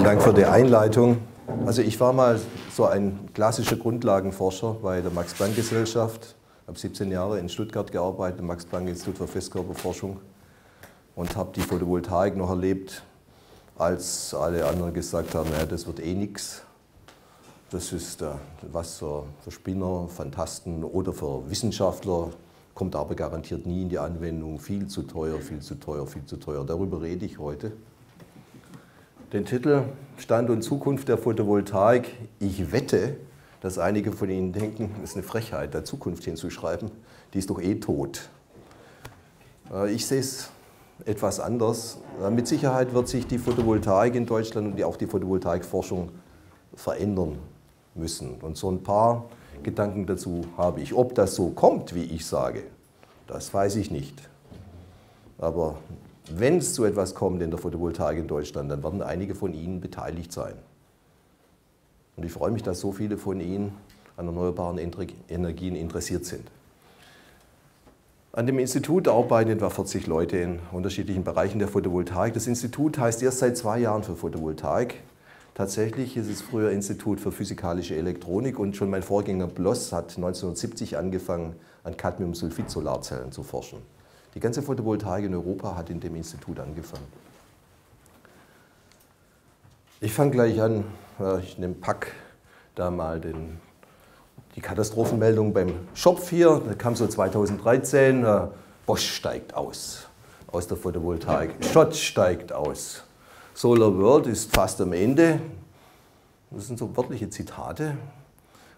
Vielen Dank für die Einleitung. Also ich war mal so ein klassischer Grundlagenforscher bei der Max-Planck-Gesellschaft. Ich habe 17 Jahre in Stuttgart gearbeitet, im Max-Planck-Institut für Festkörperforschung, und habe die Photovoltaik noch erlebt, als alle anderen gesagt haben, naja, das wird eh nichts. Das ist was für Spinner, Fantasten oder für Wissenschaftler, kommt aber garantiert nie in die Anwendung. Viel zu teuer, viel zu teuer, viel zu teuer. Darüber rede ich heute. Den Titel Stand und Zukunft der Photovoltaik. Ich wette, dass einige von Ihnen denken, es ist eine Frechheit, da Zukunft hinzuschreiben. Die ist doch eh tot. Ich sehe es etwas anders. Mit Sicherheit wird sich die Photovoltaik in Deutschland und auch die Photovoltaikforschung verändern müssen. Und so ein paar Gedanken dazu habe ich. Ob das so kommt, wie ich sage, das weiß ich nicht. Aber wenn es zu etwas kommt in der Photovoltaik in Deutschland, dann werden einige von Ihnen beteiligt sein. Und ich freue mich, dass so viele von Ihnen an erneuerbaren Energien interessiert sind. An dem Institut arbeiten etwa 40 Leute in unterschiedlichen Bereichen der Photovoltaik. Das Institut heißt erst seit 2 Jahren für Photovoltaik. Tatsächlich ist es früher Institut für Physikalische Elektronik, und schon mein Vorgänger Bloss hat 1970 angefangen, an Cadmiumsulfid-Solarzellen zu forschen. Die ganze Photovoltaik in Europa hat in dem Institut angefangen. Ich fange gleich an. Ich packe da mal die Katastrophenmeldung beim Schopf hier. Da kam so 2013, Bosch steigt aus der Photovoltaik. Schott steigt aus. Solar World ist fast am Ende. Das sind so wörtliche Zitate.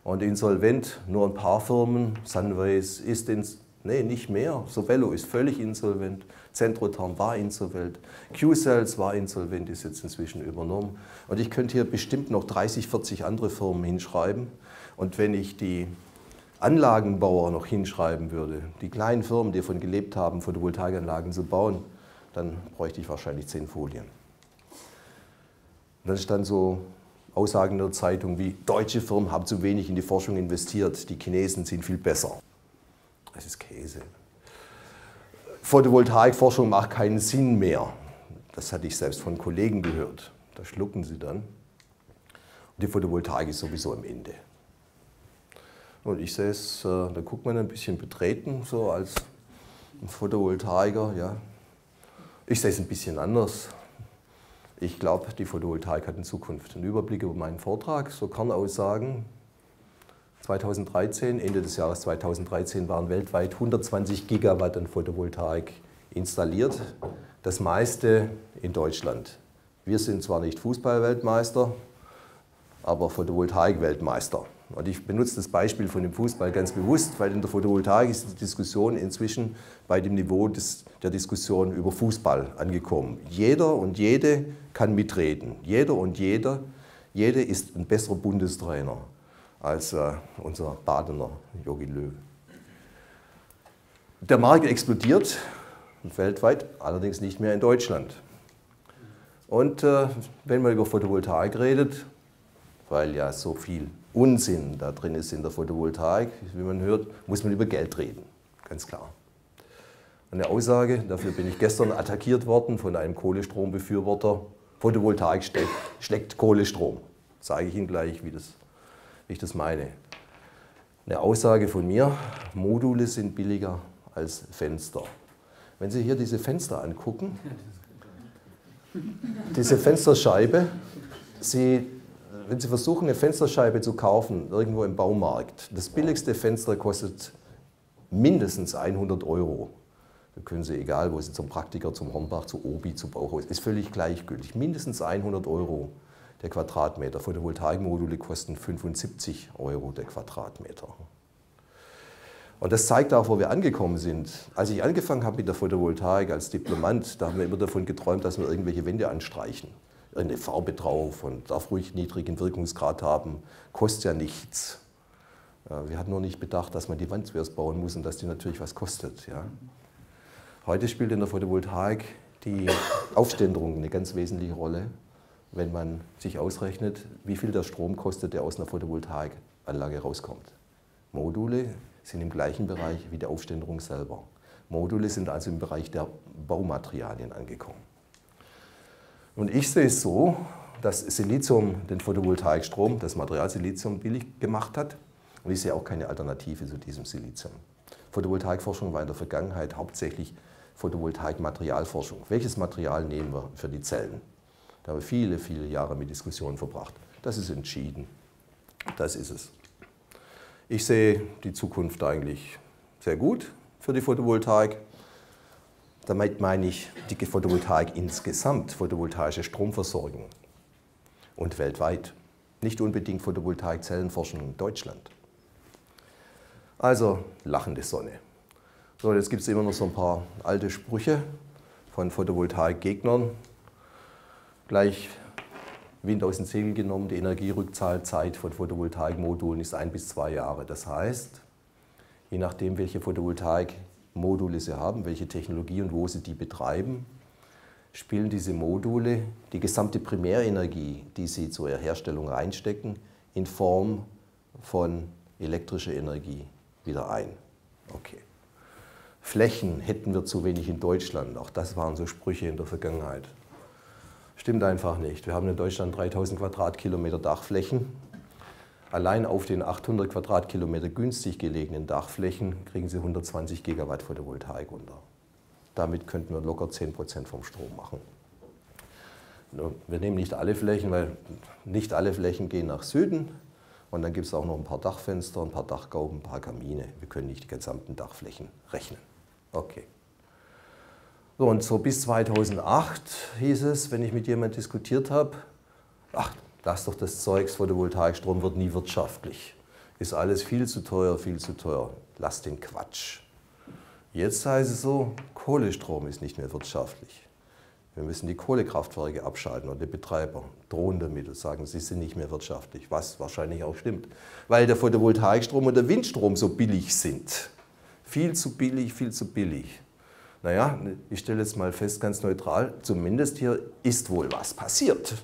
Und insolvent nur ein paar Firmen. Sunways ist nicht mehr. Sovelo ist völlig insolvent. Centrotherm war insolvent. Q-Cells war insolvent, ist jetzt inzwischen übernommen. Und ich könnte hier bestimmt noch 30, 40 andere Firmen hinschreiben. Und wenn ich die Anlagenbauer noch hinschreiben würde, die kleinen Firmen, die davon gelebt haben, Photovoltaikanlagen zu bauen, dann bräuchte ich wahrscheinlich 10 Folien. Und dann stand so Aussagen in der Zeitung wie, deutsche Firmen haben zu wenig in die Forschung investiert, die Chinesen sind viel besser. Das ist Käse. Photovoltaikforschung macht keinen Sinn mehr. Das hatte ich selbst von Kollegen gehört. Da schlucken sie dann. Und die Photovoltaik ist sowieso am Ende. Und ich sehe es, da guckt man ein bisschen betreten, so als ein Photovoltaiker. Ja. Ich sehe es ein bisschen anders. Ich glaube, die Photovoltaik hat in Zukunft. Ein Überblick über meinen Vortrag, so Kernaussagen. 2013, Ende des Jahres 2013 waren weltweit 120 Gigawatt an Photovoltaik installiert. Das meiste in Deutschland. Wir sind zwar nicht Fußballweltmeister, aber Photovoltaik-Weltmeister. Und ich benutze das Beispiel von dem Fußball ganz bewusst, weil in der Photovoltaik ist die Diskussion inzwischen bei dem Niveau der Diskussion über Fußball angekommen. Jeder und jede kann mitreden. Jeder und jede ist ein besserer Bundestrainer als unser Badener Jogi Löw. Der Markt explodiert weltweit, allerdings nicht mehr in Deutschland. Und wenn man über Photovoltaik redet, weil ja so viel Unsinn da drin ist in der Photovoltaik, wie man hört, muss man über Geld reden, ganz klar. Eine Aussage, dafür bin ich gestern attackiert worden von einem Kohlestrombefürworter. Photovoltaik schlägt Kohlestrom. Zeige ich Ihnen gleich, wie ich das meine. Eine Aussage von mir, Module sind billiger als Fenster. Wenn Sie hier diese Fenster angucken, diese Fensterscheibe, wenn Sie versuchen, eine Fensterscheibe zu kaufen, irgendwo im Baumarkt, das billigste Fenster kostet mindestens 100 Euro. Da können Sie, egal wo Sie, zum Praktiker, zum Hornbach, zu Obi, zu Bauhaus, ist völlig gleichgültig. Mindestens 100 Euro der Quadratmeter. Photovoltaikmodule kosten 75 Euro der Quadratmeter. Und das zeigt auch, wo wir angekommen sind. Als ich angefangen habe mit der Photovoltaik als Diplomant, da haben wir immer davon geträumt, dass wir irgendwelche Wände anstreichen. Eine Farbe drauf und darf ruhig niedrigen Wirkungsgrad haben, kostet ja nichts. Wir hatten nur nicht bedacht, dass man die Wand zuerst bauen muss und dass die natürlich was kostet. Ja. Heute spielt in der Photovoltaik die Aufständerung eine ganz wesentliche Rolle, wenn man sich ausrechnet, wie viel der Strom kostet, der aus einer Photovoltaikanlage rauskommt. Module sind im gleichen Bereich wie die Aufständerung selber. Module sind also im Bereich der Baumaterialien angekommen. Und ich sehe es so, dass Silizium den Photovoltaikstrom, das Material Silizium, billig gemacht hat. Und ich sehe auch keine Alternative zu diesem Silizium. Photovoltaikforschung war in der Vergangenheit hauptsächlich Photovoltaikmaterialforschung. Welches Material nehmen wir für die Zellen? Da haben wir viele, viele Jahre mit Diskussionen verbracht. Das ist entschieden. Das ist es. Ich sehe die Zukunft eigentlich sehr gut für die Photovoltaik. Damit meine ich die Photovoltaik insgesamt, photovoltaische Stromversorgung und weltweit. Nicht unbedingt Photovoltaik-Zellenforschung in Deutschland. Also lachende Sonne. So, jetzt gibt es immer noch so ein paar alte Sprüche von Photovoltaik-Gegnern. Gleich Wind aus den Segeln genommen, die Energierückzahlzeit von Photovoltaikmodulen ist 1 bis 2 Jahre. Das heißt, je nachdem, welche Photovoltaikmodule sie haben, welche Technologie und wo sie die betreiben, spielen diese Module die gesamte Primärenergie, die sie zur Herstellung reinstecken, in Form von elektrischer Energie wieder ein. Okay. Flächen hätten wir zu wenig in Deutschland. Auch das waren so Sprüche in der Vergangenheit. Stimmt einfach nicht. Wir haben in Deutschland 3000 Quadratkilometer Dachflächen. Allein auf den 800 Quadratkilometer günstig gelegenen Dachflächen kriegen Sie 120 Gigawatt Photovoltaik unter. Damit könnten wir locker 10% vom Strom machen. Wir nehmen nicht alle Flächen, weil nicht alle Flächen gehen nach Süden. Und dann gibt es auch noch ein paar Dachfenster, ein paar Dachgauben, ein paar Kamine. Wir können nicht die gesamten Dachflächen rechnen. Okay. So, und so bis 2008 hieß es, wenn ich mit jemandem diskutiert habe, ach, lass doch das Zeugs, Photovoltaikstrom wird nie wirtschaftlich. Ist alles viel zu teuer, viel zu teuer. Lass den Quatsch. Jetzt heißt es so, Kohlestrom ist nicht mehr wirtschaftlich. Wir müssen die Kohlekraftwerke abschalten und die Betreiber drohen damit und sagen, sie sind nicht mehr wirtschaftlich, was wahrscheinlich auch stimmt. Weil der Photovoltaikstrom und der Windstrom so billig sind. Viel zu billig, viel zu billig. Naja, ich stelle jetzt mal fest, ganz neutral, zumindest hier ist wohl was passiert.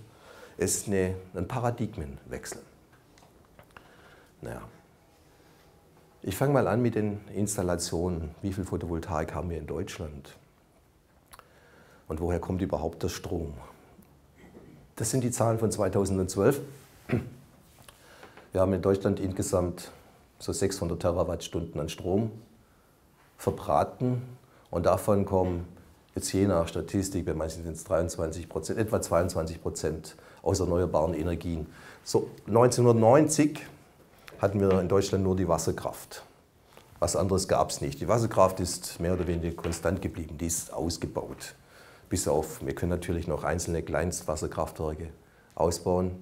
Es ist ein Paradigmenwechsel. Naja. Ich fange mal an mit den Installationen. Wie viel Photovoltaik haben wir in Deutschland? Und woher kommt überhaupt der Strom? Das sind die Zahlen von 2012. Wir haben in Deutschland insgesamt so 600 Terawattstunden an Strom verbraten. Und davon kommen jetzt je nach Statistik, bei manchen sind es 23%, etwa 22% aus erneuerbaren Energien. So 1990 hatten wir in Deutschland nur die Wasserkraft. Was anderes gab es nicht. Die Wasserkraft ist mehr oder weniger konstant geblieben, die ist ausgebaut. Bis auf, wir können natürlich noch einzelne Kleinstwasserkraftwerke ausbauen.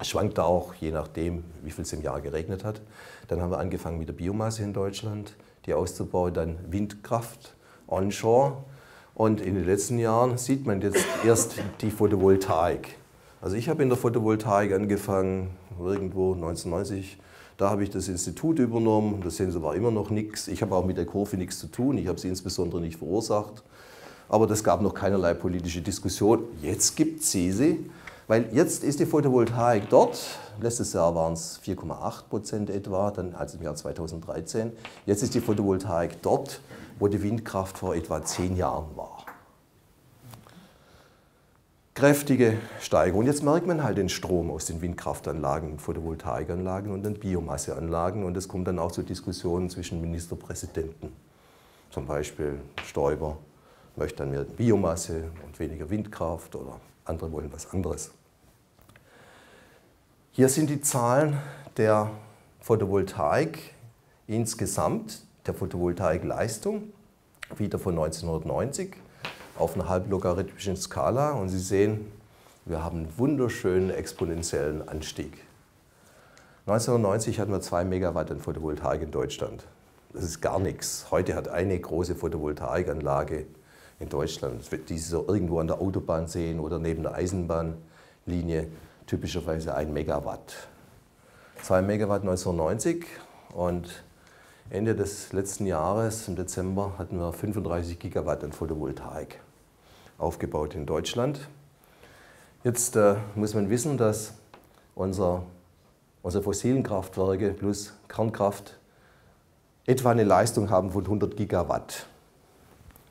Es schwankt da auch, je nachdem, wie viel es im Jahr geregnet hat. Dann haben wir angefangen mit der Biomasse in Deutschland, die auszubauen, dann Windkraft, onshore. Und in den letzten Jahren sieht man jetzt erst die Photovoltaik. Also ich habe in der Photovoltaik angefangen, irgendwo 1990. Da habe ich das Institut übernommen, das sehen Sie, war immer noch nichts. Ich habe auch mit der Kurve nichts zu tun, ich habe sie insbesondere nicht verursacht. Aber das gab noch keinerlei politische Diskussion. Jetzt gibt sie, weil jetzt ist die Photovoltaik dort. Letztes Jahr waren es 4,8% etwa, dann also im Jahr 2013. Jetzt ist die Photovoltaik dort, wo die Windkraft vor etwa 10 Jahren war. Kräftige Steigerung. Jetzt merkt man halt den Strom aus den Windkraftanlagen, Photovoltaikanlagen und den Biomasseanlagen. Und das kommt dann auch zu Diskussionen zwischen Ministerpräsidenten, zum Beispiel Stoiber. Möchte dann mehr Biomasse und weniger Windkraft oder andere wollen was anderes. Hier sind die Zahlen der Photovoltaik insgesamt, der Photovoltaikleistung, wieder von 1990 auf einer halblogarithmischen Skala. Und Sie sehen, wir haben einen wunderschönen exponentiellen Anstieg. 1990 hatten wir 2 Megawatt an Photovoltaik in Deutschland. Das ist gar nichts. Heute hat eine große Photovoltaikanlage in Deutschland, die Sie so irgendwo an der Autobahn sehen oder neben der Eisenbahnlinie, typischerweise 1 Megawatt. 2 Megawatt 1990 und Ende des letzten Jahres, im Dezember, hatten wir 35 Gigawatt an Photovoltaik aufgebaut in Deutschland. Jetzt muss man wissen, dass unsere fossilen Kraftwerke plus Kernkraft etwa eine Leistung haben von 100 Gigawatt.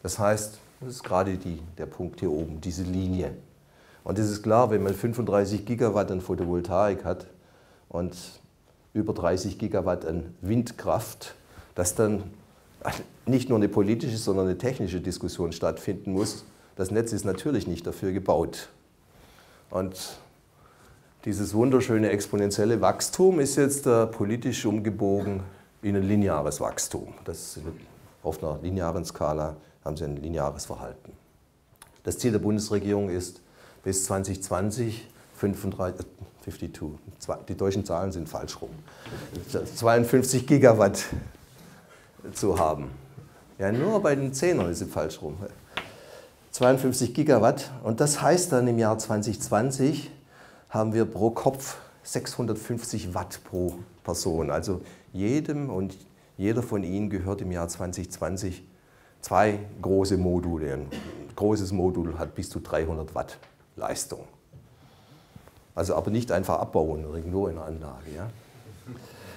Das heißt, das ist gerade der Punkt hier oben, diese Linie. Und das ist klar, wenn man 35 Gigawatt an Photovoltaik hat und über 30 Gigawatt an Windkraft, dass dann nicht nur eine politische, sondern eine technische Diskussion stattfinden muss. Das Netz ist natürlich nicht dafür gebaut. Und dieses wunderschöne exponentielle Wachstum ist jetzt politisch umgebogen in ein lineares Wachstum. Das auf einer linearen Skala haben Sie ein lineares Verhalten. Das Ziel der Bundesregierung ist, bis 2020 die deutschen Zahlen sind falsch rum, 52 Gigawatt zu haben. Ja, nur bei den Zehnern ist es falsch rum. 52 Gigawatt, und das heißt dann im Jahr 2020 haben wir pro Kopf 650 Watt pro Person. Also jedem und jeder von Ihnen gehört im Jahr 2020 zwei große Module. Ein großes Modul hat bis zu 300 Watt Leistung. Also aber nicht einfach abbauen irgendwo in der Anlage. Ja?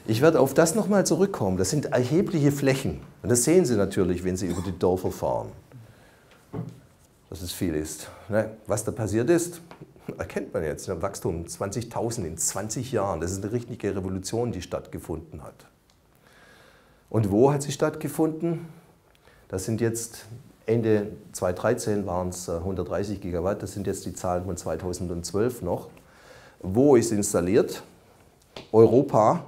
Ich werde auf das nochmal zurückkommen. Das sind erhebliche Flächen. Und das sehen Sie natürlich, wenn Sie über die Dörfer fahren, dass es viel ist. Was da passiert ist, erkennt man jetzt. Ein Wachstum 20.000 in 20 Jahren. Das ist eine richtige Revolution, die stattgefunden hat. Und wo hat sie stattgefunden? Das sind jetzt, Ende 2013 waren es 130 Gigawatt. Das sind jetzt die Zahlen von 2012 noch. Wo ist installiert? Europa,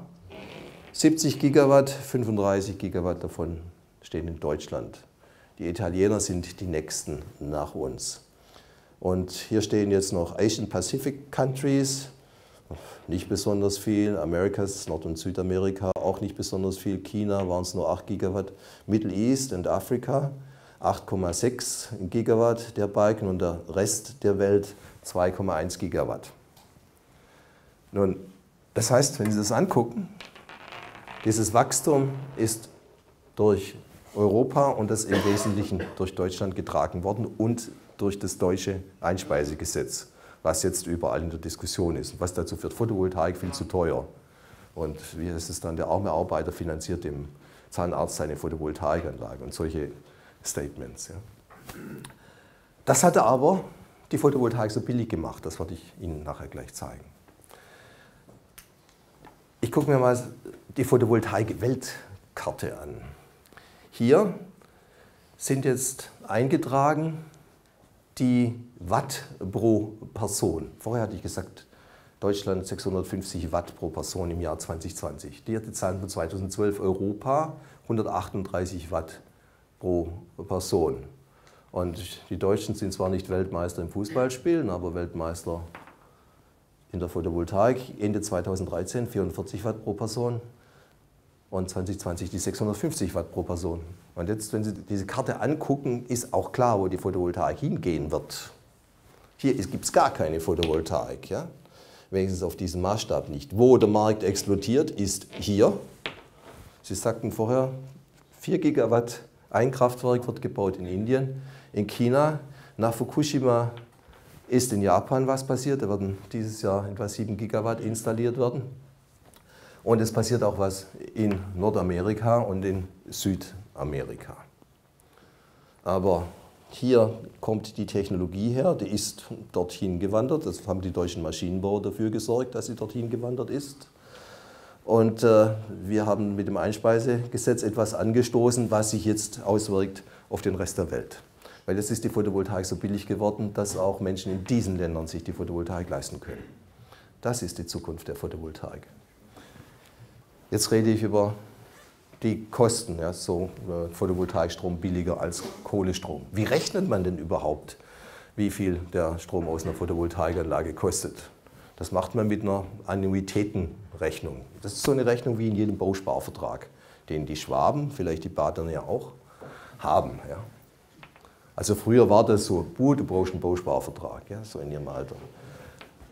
70 Gigawatt, 35 Gigawatt davon stehen in Deutschland. Die Italiener sind die nächsten nach uns. Und hier stehen jetzt noch Asian Pacific Countries, nicht besonders viel. Americas, Nord- und Südamerika, auch nicht besonders viel. China waren es nur 8 Gigawatt. Middle East and Africa, 8,6 Gigawatt der Balken, und der Rest der Welt 2,1 Gigawatt. Nun, das heißt, wenn Sie das angucken, dieses Wachstum ist durch Europa und das im Wesentlichen durch Deutschland getragen worden und durch das deutsche Einspeisegesetz, was jetzt überall in der Diskussion ist, was dazu führt, Photovoltaik viel zu teuer. Und wie ist es dann, der arme Arbeiter finanziert dem Zahnarzt seine Photovoltaikanlage und solche Statements. Ja. Das hatte aber die Photovoltaik so billig gemacht, das werde ich Ihnen nachher gleich zeigen. Ich gucke mir mal die Photovoltaik-Weltkarte an. Hier sind jetzt eingetragen die Watt pro Person. Vorher hatte ich gesagt, Deutschland 650 Watt pro Person im Jahr 2020. Die hat die Zahlen von 2012, Europa 138 Watt pro Person. Und die Deutschen sind zwar nicht Weltmeister im Fußballspielen, aber Weltmeister in der Photovoltaik. Ende 2013 44 Watt pro Person und 2020 die 650 Watt pro Person. Und jetzt, wenn Sie diese Karte angucken, ist auch klar, wo die Photovoltaik hingehen wird. Hier gibt es gar keine Photovoltaik, ja? Wenigstens auf diesem Maßstab nicht. Wo der Markt explodiert, ist hier. Sie sagten vorher, 4 Gigawatt ein Kraftwerk wird gebaut in Indien, in China, nach Fukushima ist in Japan was passiert, da werden dieses Jahr etwa 7 Gigawatt installiert werden. Und es passiert auch was in Nordamerika und in Südamerika. Aber hier kommt die Technologie her, die ist dorthin gewandert, das haben die deutschen Maschinenbauer dafür gesorgt, dass sie dorthin gewandert ist. Und wir haben mit dem Einspeisegesetz etwas angestoßen, was sich jetzt auswirkt auf den Rest der Welt. Weil jetzt ist die Photovoltaik so billig geworden, dass auch Menschen in diesen Ländern sich die Photovoltaik leisten können. Das ist die Zukunft der Photovoltaik. Jetzt rede ich über die Kosten, ja, so Photovoltaikstrom billiger als Kohlestrom. Wie rechnet man denn überhaupt, wie viel der Strom aus einer Photovoltaikanlage kostet? Das macht man mit einer Annuitätenrechnung. Das ist so eine Rechnung wie in jedem Bausparvertrag, den die Schwaben, vielleicht die Badern ja auch, haben. Ja. Also früher war das so, du brauchst einen Bausparvertrag, ja, so in Ihrem Alter.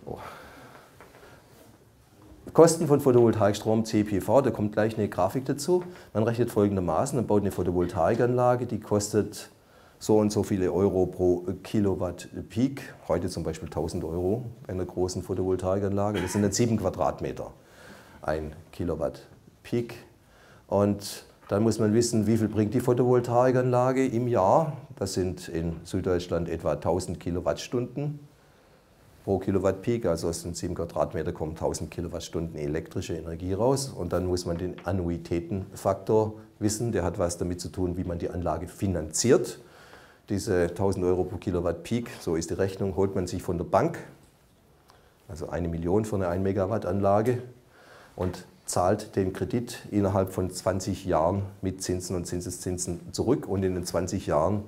Oh. Kosten von Photovoltaikstrom, CPV, da kommt gleich eine Grafik dazu. Man rechnet folgendermaßen, man baut eine Photovoltaikanlage, die kostet so und so viele Euro pro Kilowatt Peak, heute zum Beispiel 1000 Euro in einer großen Photovoltaikanlage, das sind dann 7 Quadratmeter, ein Kilowatt Peak. Und dann muss man wissen, wie viel bringt die Photovoltaikanlage im Jahr, das sind in Süddeutschland etwa 1000 Kilowattstunden pro Kilowatt Peak, also aus den 7 Quadratmeter kommen 1000 Kilowattstunden elektrische Energie raus. Und dann muss man den Annuitätenfaktor wissen, der hat was damit zu tun, wie man die Anlage finanziert. Diese 1000 Euro pro Kilowatt Peak, so ist die Rechnung, holt man sich von der Bank, also 1 Million für eine 1 Megawatt Anlage und zahlt den Kredit innerhalb von 20 Jahren mit Zinsen und Zinseszinsen zurück und in den 20 Jahren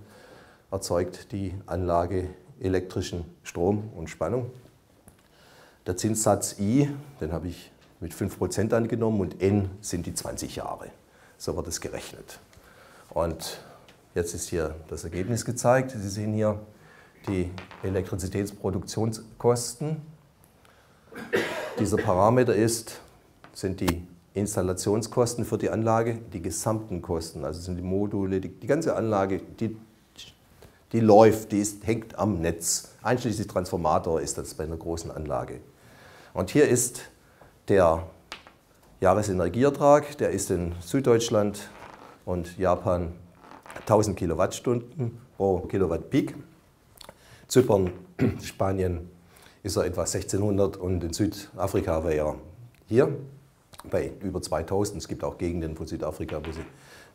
erzeugt die Anlage elektrischen Strom und Spannung. Der Zinssatz I, den habe ich mit 5% angenommen und N sind die 20 Jahre. So wird es gerechnet. Und jetzt ist hier das Ergebnis gezeigt. Sie sehen hier die Elektrizitätsproduktionskosten. Dieser Parameter sind die Installationskosten für die Anlage, die gesamten Kosten, also sind die Module, die ganze Anlage, die läuft, hängt am Netz. Einschließlich Transformator ist das bei einer großen Anlage. Und hier ist der Jahresenergieertrag, der ist in Süddeutschland und Japan 1000 Kilowattstunden pro Kilowatt Peak. Zypern, Spanien ist er etwa 1600 und in Südafrika war er hier bei über 2000. Es gibt auch Gegenden von Südafrika, wo sie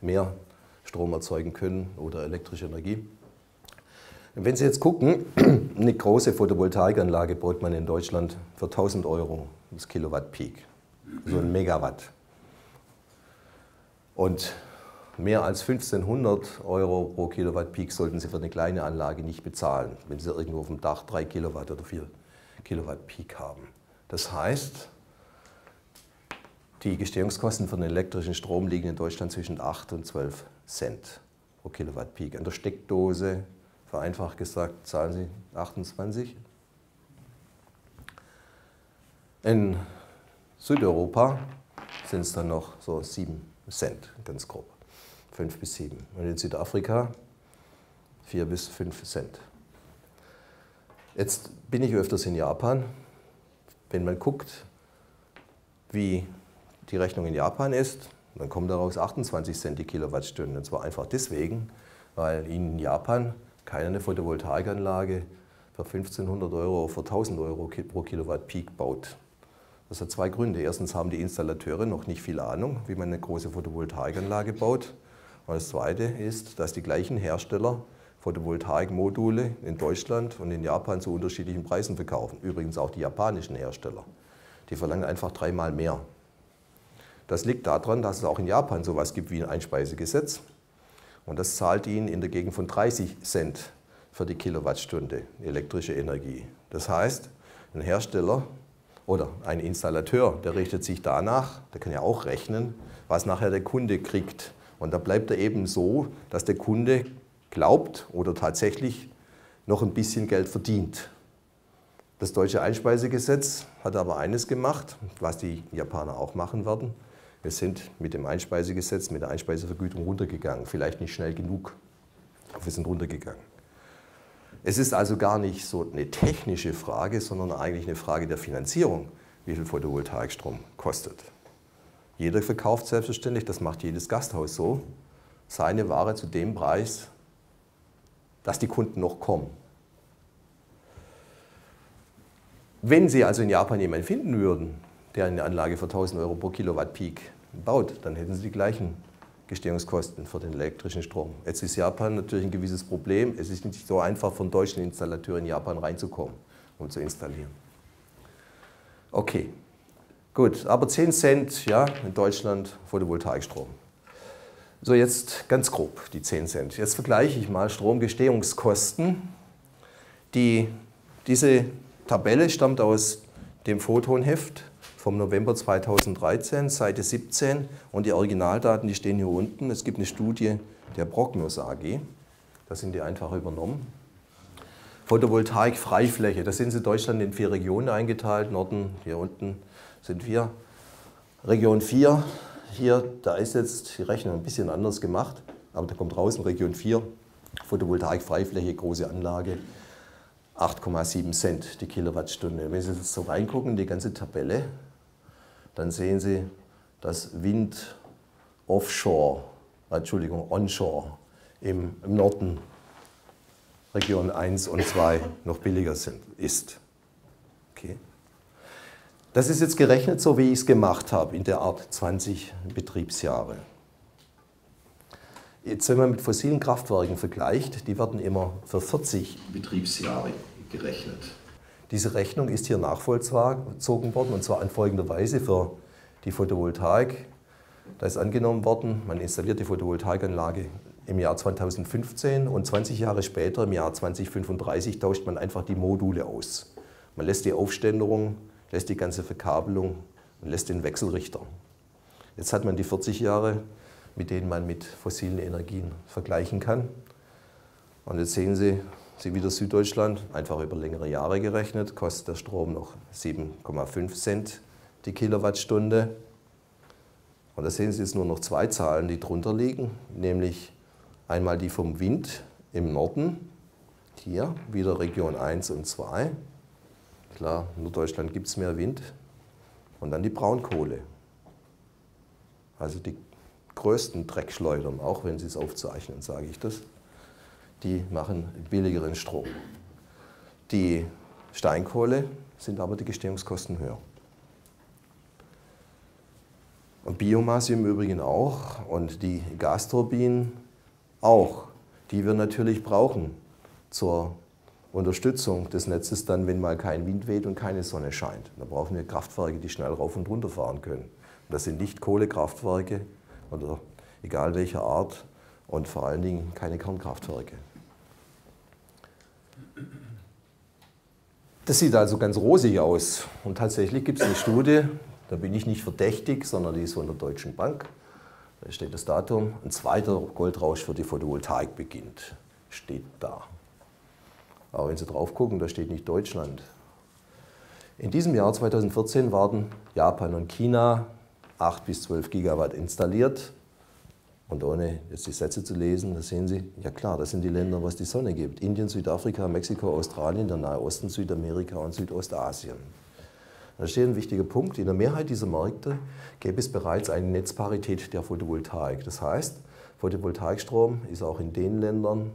mehr Strom erzeugen können oder elektrische Energie. Und wenn Sie jetzt gucken, eine große Photovoltaikanlage baut man in Deutschland für 1000 Euro das Kilowatt Peak, so ein Megawatt. Und mehr als 1500 Euro pro Kilowatt Peak sollten Sie für eine kleine Anlage nicht bezahlen, wenn Sie irgendwo auf dem Dach 3 Kilowatt oder 4 Kilowatt Peak haben. Das heißt, die Gestehungskosten für den elektrischen Strom liegen in Deutschland zwischen 8 und 12 Cent pro Kilowatt Peak. An der Steckdose, vereinfacht gesagt, zahlen Sie 28. In Südeuropa sind es dann noch so 7 Cent, ganz grob. 5 bis 7. Und in Südafrika 4 bis 5 Cent. Jetzt bin ich öfters in Japan. Wenn man guckt, wie die Rechnung in Japan ist, dann kommen daraus 28 Cent die Kilowattstunde. Und zwar einfach deswegen, weil in Japan keine Photovoltaikanlage für 1500 Euro, für 1000 Euro pro Kilowatt Peak baut. Das hat zwei Gründe. Erstens haben die Installateure noch nicht viel Ahnung, wie man eine große Photovoltaikanlage baut. Und das Zweite ist, dass die gleichen Hersteller Photovoltaikmodule in Deutschland und in Japan zu unterschiedlichen Preisen verkaufen. Übrigens auch die japanischen Hersteller. Die verlangen einfach 3-mal mehr. Das liegt daran, dass es auch in Japan so etwas gibt wie ein Einspeisegesetz. Und das zahlt ihnen in der Gegend von 30 Cent für die Kilowattstunde elektrische Energie. Das heißt, ein Hersteller oder ein Installateur, der richtet sich danach, der kann ja auch rechnen, was nachher der Kunde kriegt. Und da bleibt er eben so, dass der Kunde glaubt oder tatsächlich noch ein bisschen Geld verdient. Das deutsche Einspeisegesetz hat aber eines gemacht, was die Japaner auch machen werden. Wir sind mit dem Einspeisegesetz, mit der Einspeisevergütung runtergegangen. Vielleicht nicht schnell genug, aber wir sind runtergegangen. Es ist also gar nicht so eine technische Frage, sondern eigentlich eine Frage der Finanzierung, wie viel Photovoltaikstrom kostet. Jeder verkauft selbstverständlich, das macht jedes Gasthaus so, seine Ware zu dem Preis, dass die Kunden noch kommen. Wenn Sie also in Japan jemanden finden würden, der eine Anlage für 1000 Euro pro Kilowatt Peak baut, dann hätten Sie die gleichen Gestehungskosten für den elektrischen Strom. Jetzt ist Japan natürlich ein gewisses Problem. Es ist nicht so einfach, von deutschen Installateuren in Japan reinzukommen und zu installieren. Okay, gut, aber 10 Cent ja, in Deutschland Photovoltaikstrom. So, jetzt ganz grob die 10 Cent. Jetzt vergleiche ich mal Stromgestehungskosten. Diese Tabelle stammt aus dem Photonheft vom November 2013, Seite 17 und die Originaldaten, die stehen hier unten. Es gibt eine Studie der Prognos AG, da sind die einfach übernommen. Photovoltaik-Freifläche, da sind sie in Deutschland in 4 Regionen eingeteilt, Norden, hier unten sind wir, Region 4, hier, da ist jetzt die Rechnung ein bisschen anders gemacht, aber da kommt raus in Region 4, Photovoltaik-Freifläche, große Anlage, 8,7 Cent die Kilowattstunde. Wenn Sie jetzt so reingucken in die ganze Tabelle, dann sehen Sie, dass Wind offshore, Entschuldigung, onshore im Norden Region 1 und 2 noch billiger ist. Okay. Das ist jetzt gerechnet, so wie ich es gemacht habe, in der Art 20 Betriebsjahre. Jetzt, wenn man mit fossilen Kraftwerken vergleicht, die werden immer für 40 Betriebsjahre gerechnet. Diese Rechnung ist hier nachvollzogen worden, und zwar in folgender Weise für die Photovoltaik. Da ist angenommen worden, man installiert die Photovoltaikanlage im Jahr 2015 und 20 Jahre später, im Jahr 2035, tauscht man einfach die Module aus. Man lässt die Aufständerung, lässt die ganze Verkabelung und lässt den Wechselrichter. Jetzt hat man die 40 Jahre, mit denen man mit fossilen Energien vergleichen kann. Und jetzt sehen Sie wieder Süddeutschland, einfach über längere Jahre gerechnet, kostet der Strom noch 7,5 Cent die Kilowattstunde. Und da sehen Sie jetzt nur noch zwei Zahlen, die drunter liegen, nämlich einmal die vom Wind im Norden, hier wieder Region 1 und 2. Klar, in Norddeutschland gibt es mehr Wind. Und dann die Braunkohle. Also die größten Dreckschleudern, auch wenn Sie es aufzeichnen, sage ich das, die machen billigeren Strom. Die Steinkohle sind aber die Gestehungskosten höher. Und Biomasse im Übrigen auch und die Gasturbinen auch, die wir natürlich brauchen zur Unterstützung des Netzes dann, wenn mal kein Wind weht und keine Sonne scheint. Da brauchen wir Kraftwerke, die schnell rauf und runter fahren können. Und das sind nicht Kohlekraftwerke oder egal welcher Art und vor allen Dingen keine Kernkraftwerke. Das sieht also ganz rosig aus und tatsächlich gibt es eine Studie, da bin ich nicht verdächtig, sondern die ist von der Deutschen Bank. Da steht das Datum. Ein zweiter Goldrausch für die Photovoltaik beginnt. Steht da. Aber wenn Sie drauf gucken, da steht nicht Deutschland. In diesem Jahr 2014 waren Japan und China 8 bis 12 Gigawatt installiert. Und ohne jetzt die Sätze zu lesen, da sehen Sie, ja klar, das sind die Länder, wo es die Sonne gibt. Indien, Südafrika, Mexiko, Australien, der Nahe Osten, Südamerika und Südostasien. Da steht ein wichtiger Punkt, in der Mehrheit dieser Märkte gäbe es bereits eine Netzparität der Photovoltaik. Das heißt, Photovoltaikstrom ist auch in den Ländern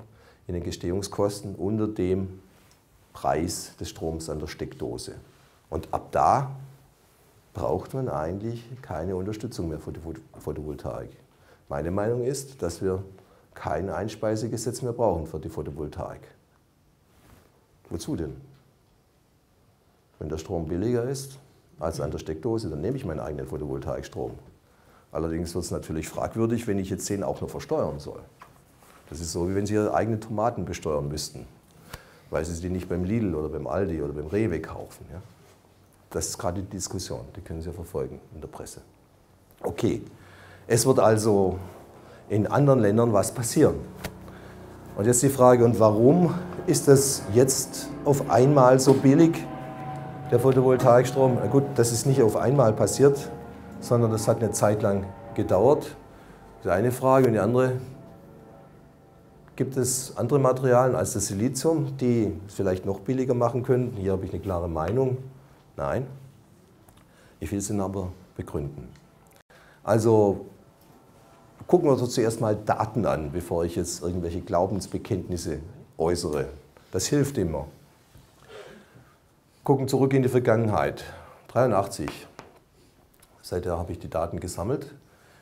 in den Gestehungskosten unter dem Preis des Stroms an der Steckdose. Und ab da braucht man eigentlich keine Unterstützung mehr für die Photovoltaik. Meine Meinung ist, dass wir kein Einspeisegesetz mehr brauchen für die Photovoltaik. Wozu denn? Wenn der Strom billiger ist als an der Steckdose, dann nehme ich meinen eigenen Photovoltaikstrom. Allerdings wird es natürlich fragwürdig, wenn ich jetzt den auch noch versteuern soll. Das ist so, wie wenn Sie Ihre eigenen Tomaten besteuern müssten, weil Sie die nicht beim Lidl oder beim Aldi oder beim Rewe kaufen. Ja? Das ist gerade die Diskussion, die können Sie ja verfolgen in der Presse. Okay, es wird also in anderen Ländern was passieren. Und jetzt die Frage, und warum ist das jetzt auf einmal so billig? Der Photovoltaikstrom, gut, das ist nicht auf einmal passiert, sondern das hat eine Zeit lang gedauert. Die eine Frage und die andere, gibt es andere Materialien als das Silizium, die es vielleicht noch billiger machen können? Hier habe ich eine klare Meinung. Nein, ich will es Ihnen aber begründen. Also gucken wir uns zuerst mal Daten an, bevor ich jetzt irgendwelche Glaubensbekenntnisse äußere. Das hilft immer. Gucken zurück in die Vergangenheit, 1983, seither habe ich die Daten gesammelt.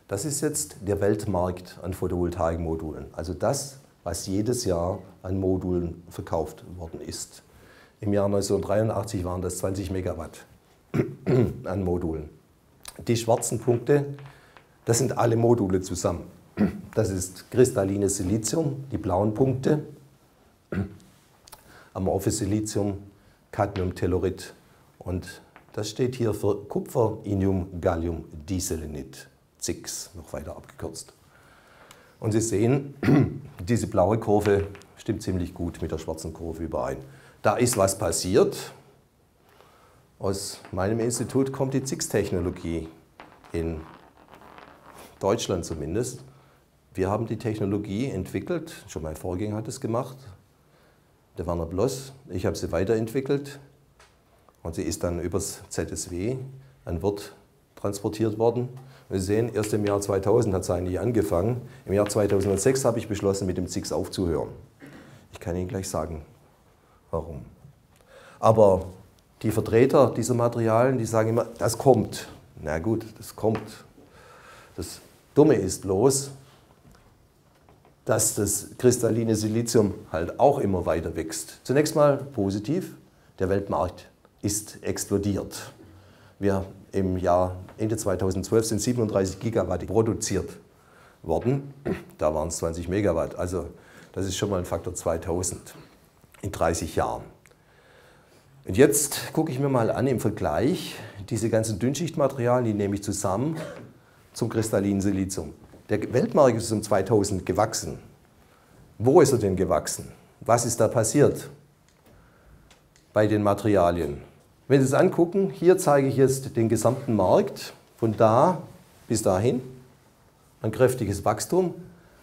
Das ist jetzt der Weltmarkt an Photovoltaikmodulen, also das, was jedes Jahr an Modulen verkauft worden ist. Im Jahr 1983 waren das 20 Megawatt an Modulen. Die schwarzen Punkte, das sind alle Module zusammen. Das ist kristallines Silizium, die blauen Punkte, amorphes Silizium, Cadmiumtellurid und das steht hier für Kupfer, Inium, Gallium, Diselenit, Zix, noch weiter abgekürzt. Und Sie sehen, diese blaue Kurve stimmt ziemlich gut mit der schwarzen Kurve überein. Da ist was passiert. Aus meinem Institut kommt die Zix-Technologie, in Deutschland zumindest. Wir haben die Technologie entwickelt, schon mein Vorgänger hat es gemacht, der Werner Bloss, ich habe sie weiterentwickelt und sie ist dann übers ZSW an Wirt transportiert worden. Und Sie sehen, erst im Jahr 2000 hat es eigentlich angefangen. Im Jahr 2006 habe ich beschlossen, mit dem Zix aufzuhören. Ich kann Ihnen gleich sagen, warum. Aber die Vertreter dieser Materialien, die sagen immer, das kommt. Na gut, das kommt. Das Dumme ist bloß, dass das kristalline Silizium halt auch immer weiter wächst. Zunächst mal positiv, der Weltmarkt ist explodiert. Wir im Jahr Ende 2012 sind 37 Gigawatt produziert worden. Da waren es 20 Megawatt. Also das ist schon mal ein Faktor 2000 in 30 Jahren. Und jetzt gucke ich mir mal an im Vergleich diese ganzen Dünnschichtmaterialien, die nehme ich zusammen zum kristallinen Silizium. Der Weltmarkt ist um 2000 gewachsen. Wo ist er denn gewachsen? Was ist da passiert bei den Materialien? Wenn Sie es angucken, hier zeige ich jetzt den gesamten Markt, von da bis dahin, ein kräftiges Wachstum.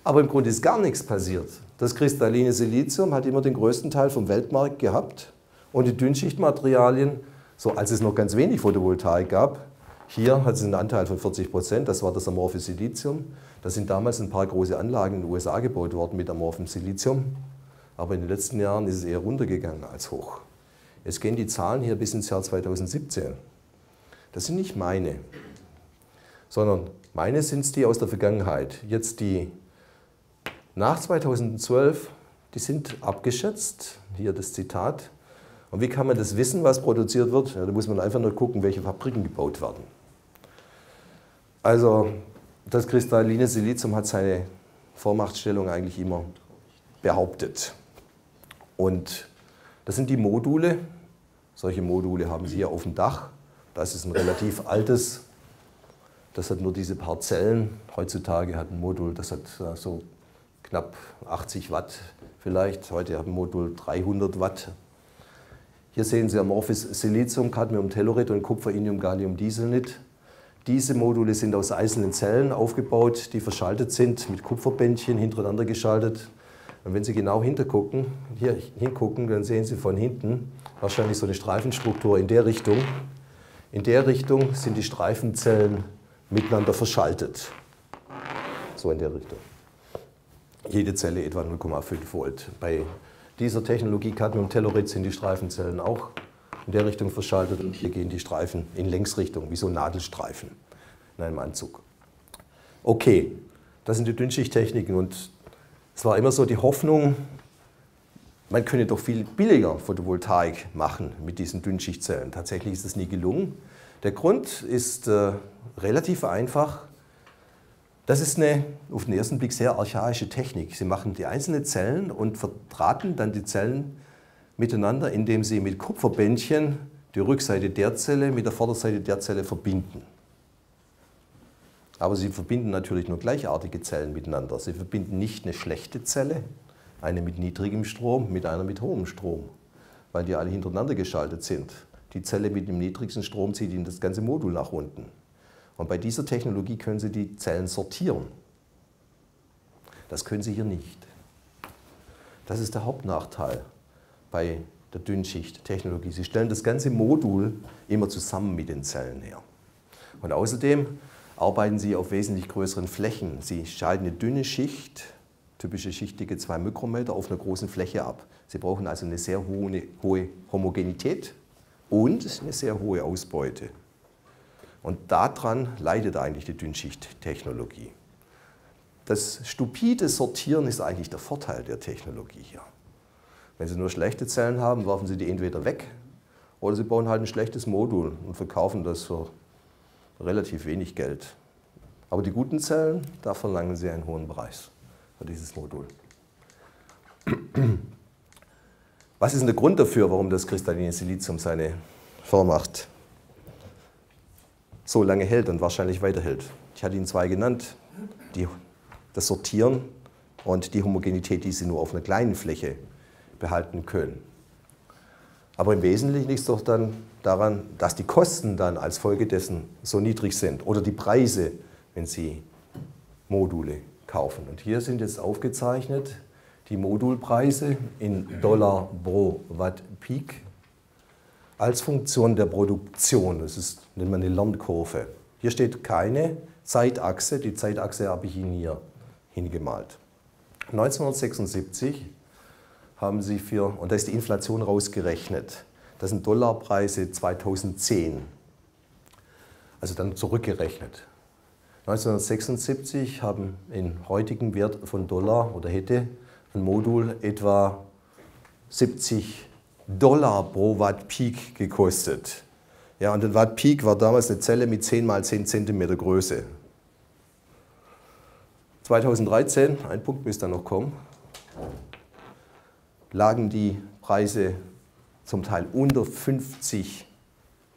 Aber im Grunde ist gar nichts passiert. Das kristalline Silizium hat immer den größten Teil vom Weltmarkt gehabt und die Dünnschichtmaterialien, so als es noch ganz wenig Photovoltaik gab, hier hat es einen Anteil von 40%, das war das amorphe Silizium. Da sind damals ein paar große Anlagen in den USA gebaut worden mit amorphem Silizium. Aber in den letzten Jahren ist es eher runtergegangen als hoch. Jetzt gehen die Zahlen hier bis ins Jahr 2017. Das sind nicht meine, sondern meine sind es die aus der Vergangenheit. Jetzt die nach 2012, die sind abgeschätzt. Hier das Zitat. Und wie kann man das wissen, was produziert wird? Ja, da muss man einfach nur gucken, welche Fabriken gebaut werden. Also das kristalline Silizium hat seine Vormachtstellung eigentlich immer behauptet. Und das sind die Module. Solche Module haben Sie hier auf dem Dach. Das ist ein relativ altes. Das hat nur diese paar Zellen. Heutzutage hat ein Modul, das hat so knapp 80 Watt vielleicht. Heute hat ein Modul 300 Watt. Hier sehen Sie amorphes Silizium, Cadmium, Tellurid und Kupfer, Indium, Gallium, Dieselnit. Diese Module sind aus einzelnen Zellen aufgebaut, die verschaltet sind, mit Kupferbändchen hintereinander geschaltet. Und wenn Sie genau hingucken, dann sehen Sie von hinten wahrscheinlich so eine Streifenstruktur in der Richtung. In der Richtung sind die Streifenzellen miteinander verschaltet. So in der Richtung. Jede Zelle etwa 0,5 Volt. Bei dieser Technologie Cadmium, Tellurid sind die Streifenzellen auch in der Richtung verschaltet und hier gehen die Streifen in Längsrichtung, wie so Nadelstreifen in einem Anzug. Okay, das sind die Dünnschichttechniken und es war immer so die Hoffnung, man könne doch viel billiger Photovoltaik machen mit diesen Dünnschichtzellen. Tatsächlich ist es nie gelungen. Der Grund ist relativ einfach. Das ist eine, auf den ersten Blick, sehr archaische Technik. Sie machen die einzelnen Zellen und verdrahten dann die Zellen miteinander, indem Sie mit Kupferbändchen die Rückseite der Zelle mit der Vorderseite der Zelle verbinden. Aber Sie verbinden natürlich nur gleichartige Zellen miteinander. Sie verbinden nicht eine schlechte Zelle, eine mit niedrigem Strom, mit einer mit hohem Strom, weil die alle hintereinander geschaltet sind. Die Zelle mit dem niedrigsten Strom zieht Ihnen das ganze Modul nach unten. Und bei dieser Technologie können Sie die Zellen sortieren. Das können Sie hier nicht. Das ist der Hauptnachteil bei der Dünnschichttechnologie. Sie stellen das ganze Modul immer zusammen mit den Zellen her. Und außerdem arbeiten Sie auf wesentlich größeren Flächen. Sie scheiden eine dünne Schicht, typische Schichtdicke 2 Mikrometer, auf einer großen Fläche ab. Sie brauchen also eine sehr hohe Homogenität und eine sehr hohe Ausbeute. Und daran leidet eigentlich die Dünnschichttechnologie. Das stupide Sortieren ist eigentlich der Vorteil der Technologie hier. Wenn Sie nur schlechte Zellen haben, werfen Sie die entweder weg oder Sie bauen halt ein schlechtes Modul und verkaufen das für relativ wenig Geld. Aber die guten Zellen, da verlangen Sie einen hohen Preis für dieses Modul. Was ist denn der Grund dafür, warum das kristalline Silizium seine Vormacht so lange hält und wahrscheinlich weiterhält? Ich hatte Ihnen zwei genannt, das Sortieren und die Homogenität, die Sie nur auf einer kleinen Fläche behalten können. Aber im Wesentlichen liegt es doch dann daran, dass die Kosten dann als Folge dessen so niedrig sind oder die Preise, wenn Sie Module kaufen. Und hier sind jetzt aufgezeichnet die Modulpreise in Dollar pro Watt Peak als Funktion der Produktion. Das ist, nennt man eine Lernkurve. Hier steht keine Zeitachse, die Zeitachse habe ich Ihnen hier hingemalt. 1976 haben Sie und da ist die Inflation rausgerechnet. Das sind Dollarpreise 2010, also dann zurückgerechnet. 1976 haben in heutigem Wert von Dollar oder hätte ein Modul etwa $70 pro Watt Peak gekostet. Ja, und ein Watt Peak war damals eine Zelle mit 10 mal 10 cm Größe. 2013, ein Punkt müsste da noch kommen, lagen die Preise zum Teil unter 50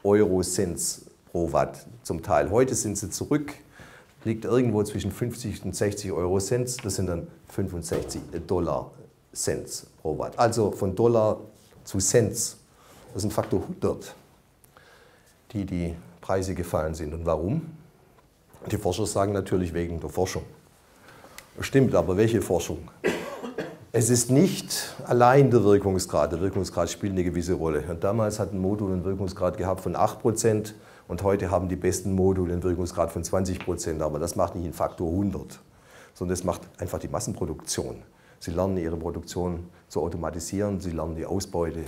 Euro-Cent pro Watt. Zum Teil. Heute sind sie zurück, liegt irgendwo zwischen 50 und 60 Euro-Cent. Das sind dann 65 Dollar-Cent pro Watt. Also von Dollar zu Cent. Das sind Faktor 100, die Preise gefallen sind. Und warum? Die Forscher sagen natürlich wegen der Forschung. Stimmt, aber welche Forschung? Es ist nicht allein der Wirkungsgrad. Der Wirkungsgrad spielt eine gewisse Rolle. Und damals hat ein Modul einen Wirkungsgrad gehabt von 8% und heute haben die besten Module einen Wirkungsgrad von 20%. Aber das macht nicht einen Faktor 100, sondern das macht einfach die Massenproduktion. Sie lernen ihre Produktion zu automatisieren, sie lernen die Ausbeute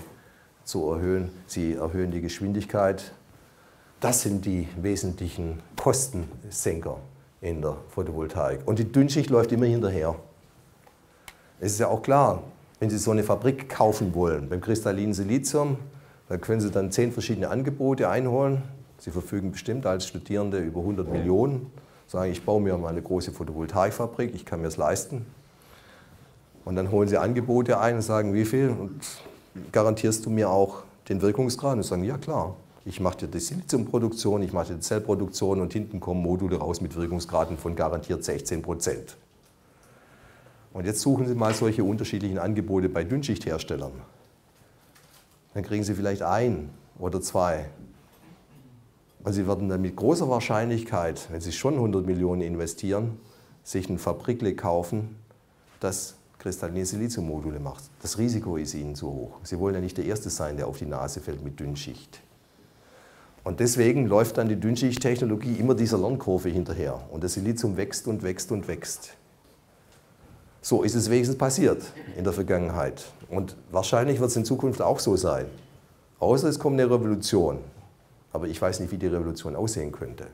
zu erhöhen, sie erhöhen die Geschwindigkeit. Das sind die wesentlichen Kostensenker in der Photovoltaik. Und die Dünnschicht läuft immer hinterher. Es ist ja auch klar, wenn Sie so eine Fabrik kaufen wollen, beim kristallinen Silizium, dann können Sie dann 10 verschiedene Angebote einholen. Sie verfügen bestimmt als Studierende über 100 Millionen, sagen, ich baue mir mal eine große Photovoltaikfabrik, ich kann mir es leisten. Und dann holen Sie Angebote ein und sagen, wie viel? Und garantierst du mir auch den Wirkungsgrad? Und sagen, ja klar, ich mache dir die Siliziumproduktion, ich mache dir die Zellproduktion und hinten kommen Module raus mit Wirkungsgraden von garantiert 16%. Und jetzt suchen Sie mal solche unterschiedlichen Angebote bei Dünnschichtherstellern. Dann kriegen Sie vielleicht 1 oder 2. Und Sie werden dann mit großer Wahrscheinlichkeit, wenn Sie schon 100 Millionen investieren, sich ein Fabrikle kaufen, das kristalline Siliziummodule macht. Das Risiko ist Ihnen zu hoch. Sie wollen ja nicht der Erste sein, der auf die Nase fällt mit Dünnschicht. Und deswegen läuft dann die Dünnschichttechnologie immer dieser Lernkurve hinterher. Und das Silizium wächst und wächst und wächst. So ist es wenigstens passiert in der Vergangenheit. Und wahrscheinlich wird es in Zukunft auch so sein. Außer es kommt eine Revolution. Aber ich weiß nicht, wie die Revolution aussehen könnte.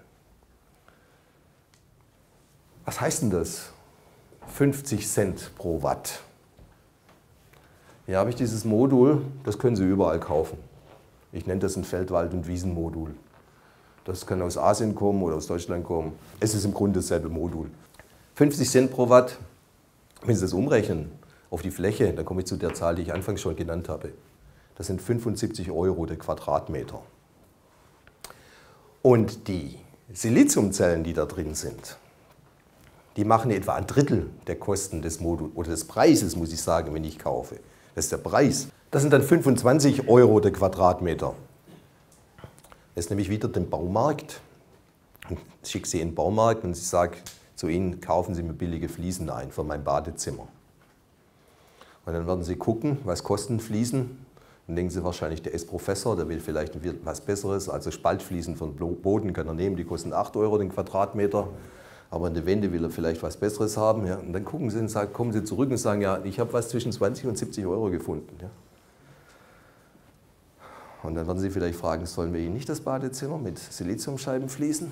Was heißt denn das? 50 Cent pro Watt. Hier habe ich dieses Modul, das können Sie überall kaufen. Ich nenne das ein Feldwald- und Wiesenmodul. Das kann aus Asien kommen oder aus Deutschland kommen. Es ist im Grunde dasselbe Modul. 50 Cent pro Watt. Wenn Sie das umrechnen auf die Fläche, dann komme ich zu der Zahl, die ich anfangs schon genannt habe. Das sind 75 Euro der Quadratmeter. Und die Siliziumzellen, die da drin sind, die machen etwa ein Drittel der Kosten des Moduls oder des Preises, muss ich sagen, wenn ich kaufe. Das ist der Preis. Das sind dann 25 Euro der Quadratmeter. Jetzt nehme ich wieder den Baumarkt und schicke Sie in den Baumarkt und ich sage, zu Ihnen, kaufen Sie mir billige Fliesen ein für mein Badezimmer. Und dann werden Sie gucken, was kosten Fliesen. Dann denken Sie wahrscheinlich, der ist Professor, der will vielleicht was Besseres. Also Spaltfliesen von Boden kann er nehmen, die kosten 8 Euro den Quadratmeter. Aber an der Wände will er vielleicht was Besseres haben. Ja. Und dann gucken Sie und sagen, kommen Sie zurück und sagen, ja, ich habe was zwischen 20 und 70 Euro gefunden. Ja. Und dann werden Sie vielleicht fragen, sollen wir Ihnen nicht das Badezimmer mit Siliziumscheiben fließen?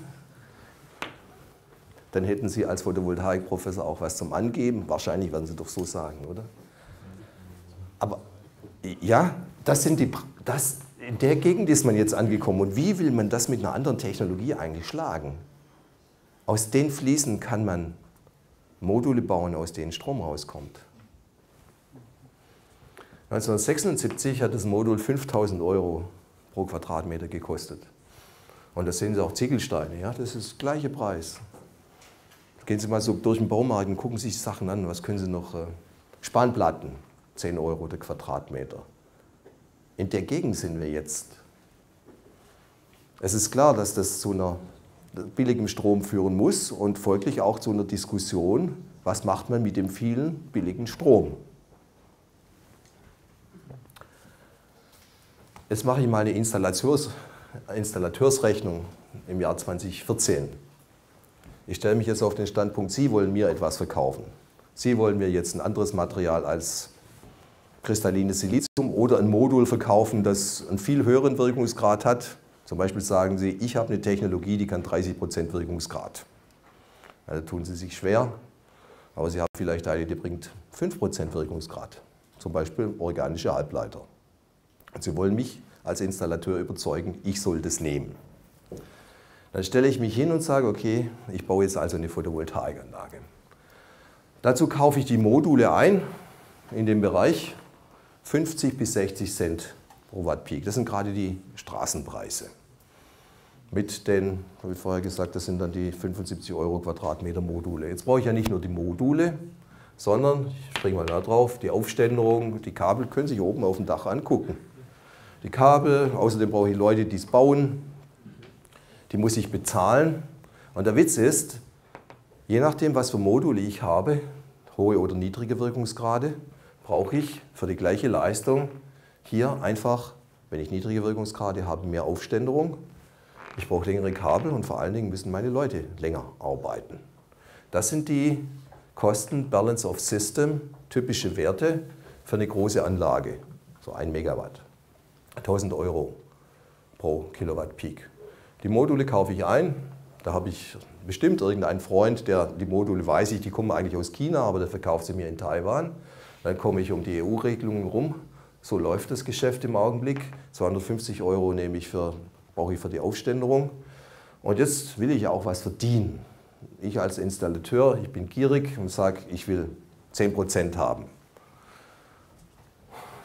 Dann hätten Sie als Photovoltaikprofessor auch was zum Angeben. Wahrscheinlich werden Sie doch so sagen, oder? Aber ja, in der Gegend ist man jetzt angekommen. Und wie will man das mit einer anderen Technologie eigentlich schlagen? Aus den Fliesen kann man Module bauen, aus denen Strom rauskommt. 1976 hat das Modul 5000 Euro pro Quadratmeter gekostet. Und das sehen Sie auch Ziegelsteine, ja? Das ist der gleiche Preis. Gehen Sie mal so durch den Baumarkt und gucken sich Sachen an, was können Sie noch? Spanplatten, 10 Euro der Quadratmeter. In der Gegend sind wir jetzt. Es ist klar, dass das zu einer billigem Strom führen muss und folglich auch zu einer Diskussion, was macht man mit dem vielen billigen Strom. Jetzt mache ich mal eine Installateursrechnung im Jahr 2014. Ich stelle mich jetzt auf den Standpunkt, Sie wollen mir etwas verkaufen. Sie wollen mir jetzt ein anderes Material als kristallines Silizium oder ein Modul verkaufen, das einen viel höheren Wirkungsgrad hat. Zum Beispiel sagen Sie, ich habe eine Technologie, die kann 30% Wirkungsgrad. Ja, da tun Sie sich schwer, aber Sie haben vielleicht eine, die bringt 5% Wirkungsgrad. Zum Beispiel organische Halbleiter. Und Sie wollen mich als Installateur überzeugen, ich soll das nehmen. Dann stelle ich mich hin und sage, okay, ich baue jetzt also eine Photovoltaikanlage. Dazu kaufe ich die Module ein, in dem Bereich 50 bis 60 Cent pro Watt-Peak. Das sind gerade die Straßenpreise. Mit den, habe ich vorher gesagt, das sind dann die 75 € Quadratmeter Module. Jetzt brauche ich ja nicht nur die Module, sondern, ich springe mal da drauf, die Aufständerung, die Kabel können sich oben auf dem Dach angucken. Die Kabel, außerdem brauche ich Leute, die es bauen, die muss ich bezahlen. Und der Witz ist, je nachdem, was für Module ich habe, hohe oder niedrige Wirkungsgrade, brauche ich für die gleiche Leistung hier einfach, wenn ich niedrige Wirkungsgrade habe, mehr Aufständerung. Ich brauche längere Kabel und vor allen Dingen müssen meine Leute länger arbeiten. Das sind die Kosten, Balance of System, typische Werte für eine große Anlage. So 1 Megawatt, 1.000 € pro Kilowatt Peak. Die Module kaufe ich ein, da habe ich bestimmt irgendeinen Freund, der die Module weiß ich, die kommen eigentlich aus China, aber der verkauft sie mir in Taiwan. Dann komme ich um die EU-Regelungen rum. So läuft das Geschäft im Augenblick. 250 € brauche ich für die Aufständerung. Und jetzt will ich ja auch was verdienen. Ich als Installateur, ich bin gierig und sage, ich will 10% haben.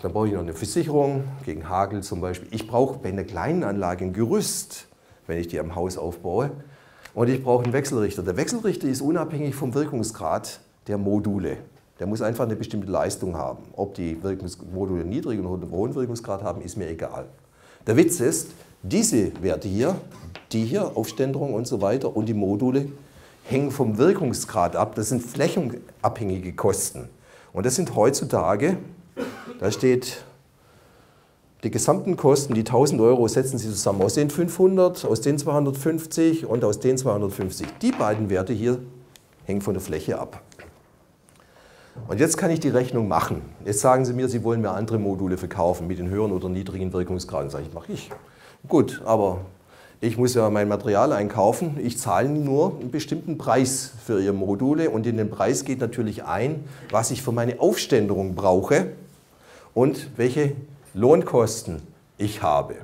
Dann brauche ich noch eine Versicherung gegen Hagel zum Beispiel. Ich brauche bei einer kleinen Anlage ein Gerüst, wenn ich die am Haus aufbaue. Und ich brauche einen Wechselrichter. Der Wechselrichter ist unabhängig vom Wirkungsgrad der Module. Der muss einfach eine bestimmte Leistung haben. Ob die Module niedrigen oder hohen Wirkungsgrad haben, ist mir egal. Der Witz ist, diese Werte hier, die hier, Aufständerung und so weiter und die Module, hängen vom Wirkungsgrad ab. Das sind flächenabhängige Kosten. Und das sind heutzutage, da steht, die gesamten Kosten, die 1.000 € setzen Sie zusammen aus den 500, aus den 250 und aus den 250. Die beiden Werte hier hängen von der Fläche ab. Und jetzt kann ich die Rechnung machen. Jetzt sagen Sie mir, Sie wollen mir andere Module verkaufen mit den höheren oder niedrigen Wirkungsgraden. Sage ich, mache ich. Gut, aber ich muss ja mein Material einkaufen. Ich zahle nur einen bestimmten Preis für Ihre Module und in den Preis geht natürlich ein, was ich für meine Aufständerung brauche und welche Lohnkosten ich habe.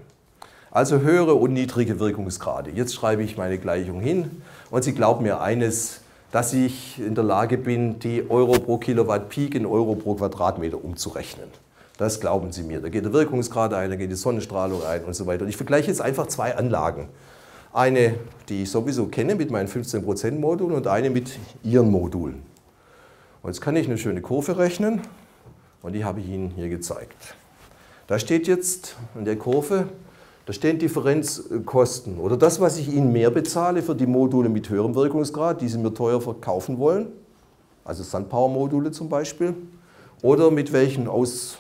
Also höhere und niedrige Wirkungsgrade. Jetzt schreibe ich meine Gleichung hin und Sie glauben mir eines, dass ich in der Lage bin, die Euro pro Kilowatt Peak in Euro pro Quadratmeter umzurechnen. Das glauben Sie mir. Da geht der Wirkungsgrad ein, da geht die Sonnenstrahlung ein und so weiter. Und ich vergleiche jetzt einfach zwei Anlagen. Eine, die ich sowieso kenne mit meinen 15% Modulen und eine mit Ihren Modulen. Und jetzt kann ich eine schöne Kurve rechnen und die habe ich Ihnen hier gezeigt. Da steht jetzt in der Kurve, da stehen Differenzkosten oder das, was ich Ihnen mehr bezahle für die Module mit höherem Wirkungsgrad, die Sie mir teuer verkaufen wollen, also SunPower-Module zum Beispiel, oder mit welchen aus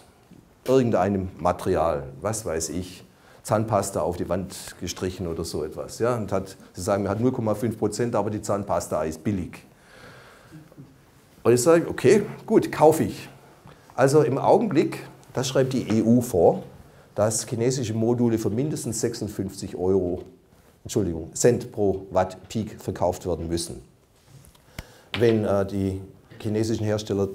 irgendeinem Material, was weiß ich, Zahnpasta auf die Wand gestrichen oder so etwas. Ja, und Sie sagen, man hat 0,5%, aber die Zahnpasta ist billig. Und ich sage, okay, gut, kaufe ich. Also im Augenblick, das schreibt die EU vor, dass chinesische Module für mindestens 56 Cent pro Watt Peak verkauft werden müssen. Wenn die chinesischen Hersteller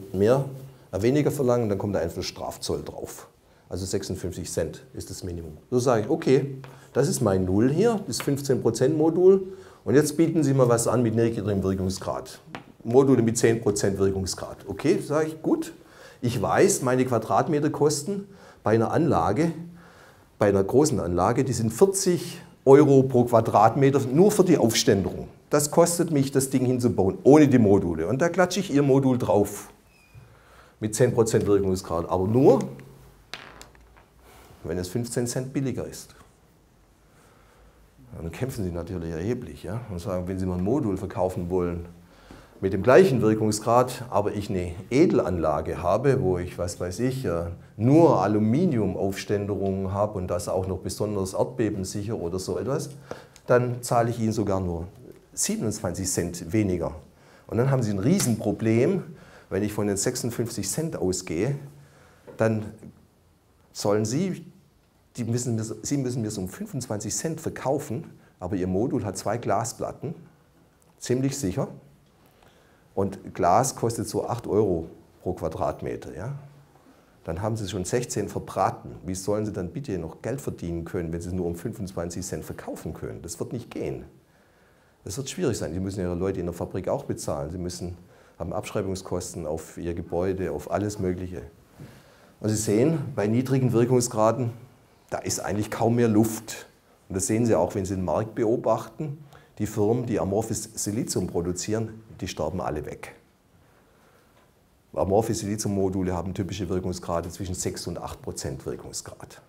weniger verlangen, dann kommt da einfach Strafzoll drauf. Also 56 Cent ist das Minimum. So sage ich, okay, das ist mein Null hier, das 15% Modul. Und jetzt bieten Sie mal was an mit niedrigem Wirkungsgrad. Module mit 10% Wirkungsgrad. Okay, sage ich, gut. Ich weiß, meine Quadratmeterkosten bei einer Anlage, bei einer großen Anlage, die sind 40 € pro Quadratmeter nur für die Aufständerung. Das kostet mich, das Ding hinzubauen, ohne die Module. Und da klatsche ich Ihr Modul drauf mit 10% Wirkungsgrad. Aber nur, wenn es 15 Cent billiger ist. Dann kämpfen Sie natürlich erheblich, ja? Und sagen, wenn Sie mal ein Modul verkaufen wollen, mit dem gleichen Wirkungsgrad, aber ich eine Edelanlage habe, wo ich, was weiß ich, nur Aluminiumaufständerungen habe und das auch noch besonders erdbebensicher oder so etwas, dann zahle ich Ihnen sogar nur 27 Cent weniger. Und dann haben Sie ein Riesenproblem, wenn ich von den 56 Cent ausgehe, dann sollen Sie müssen mir es um 25 Cent verkaufen, aber Ihr Modul hat 2 Glasplatten, ziemlich sicher. Und Glas kostet so 8 € pro Quadratmeter. Ja? Dann haben Sie schon 16 verbraten. Wie sollen Sie dann bitte noch Geld verdienen können, wenn Sie es nur um 25 Cent verkaufen können? Das wird nicht gehen. Das wird schwierig sein. Sie müssen Ihre Leute in der Fabrik auch bezahlen. Sie müssen haben Abschreibungskosten auf Ihr Gebäude, auf alles Mögliche. Und Sie sehen, bei niedrigen Wirkungsgraden, da ist eigentlich kaum mehr Luft. Und das sehen Sie auch, wenn Sie den Markt beobachten. Die Firmen, die amorphes Silizium produzieren, die sterben alle weg. Amorphe Silizium-Module haben typische Wirkungsgrade zwischen 6 und 8 % Wirkungsgrad.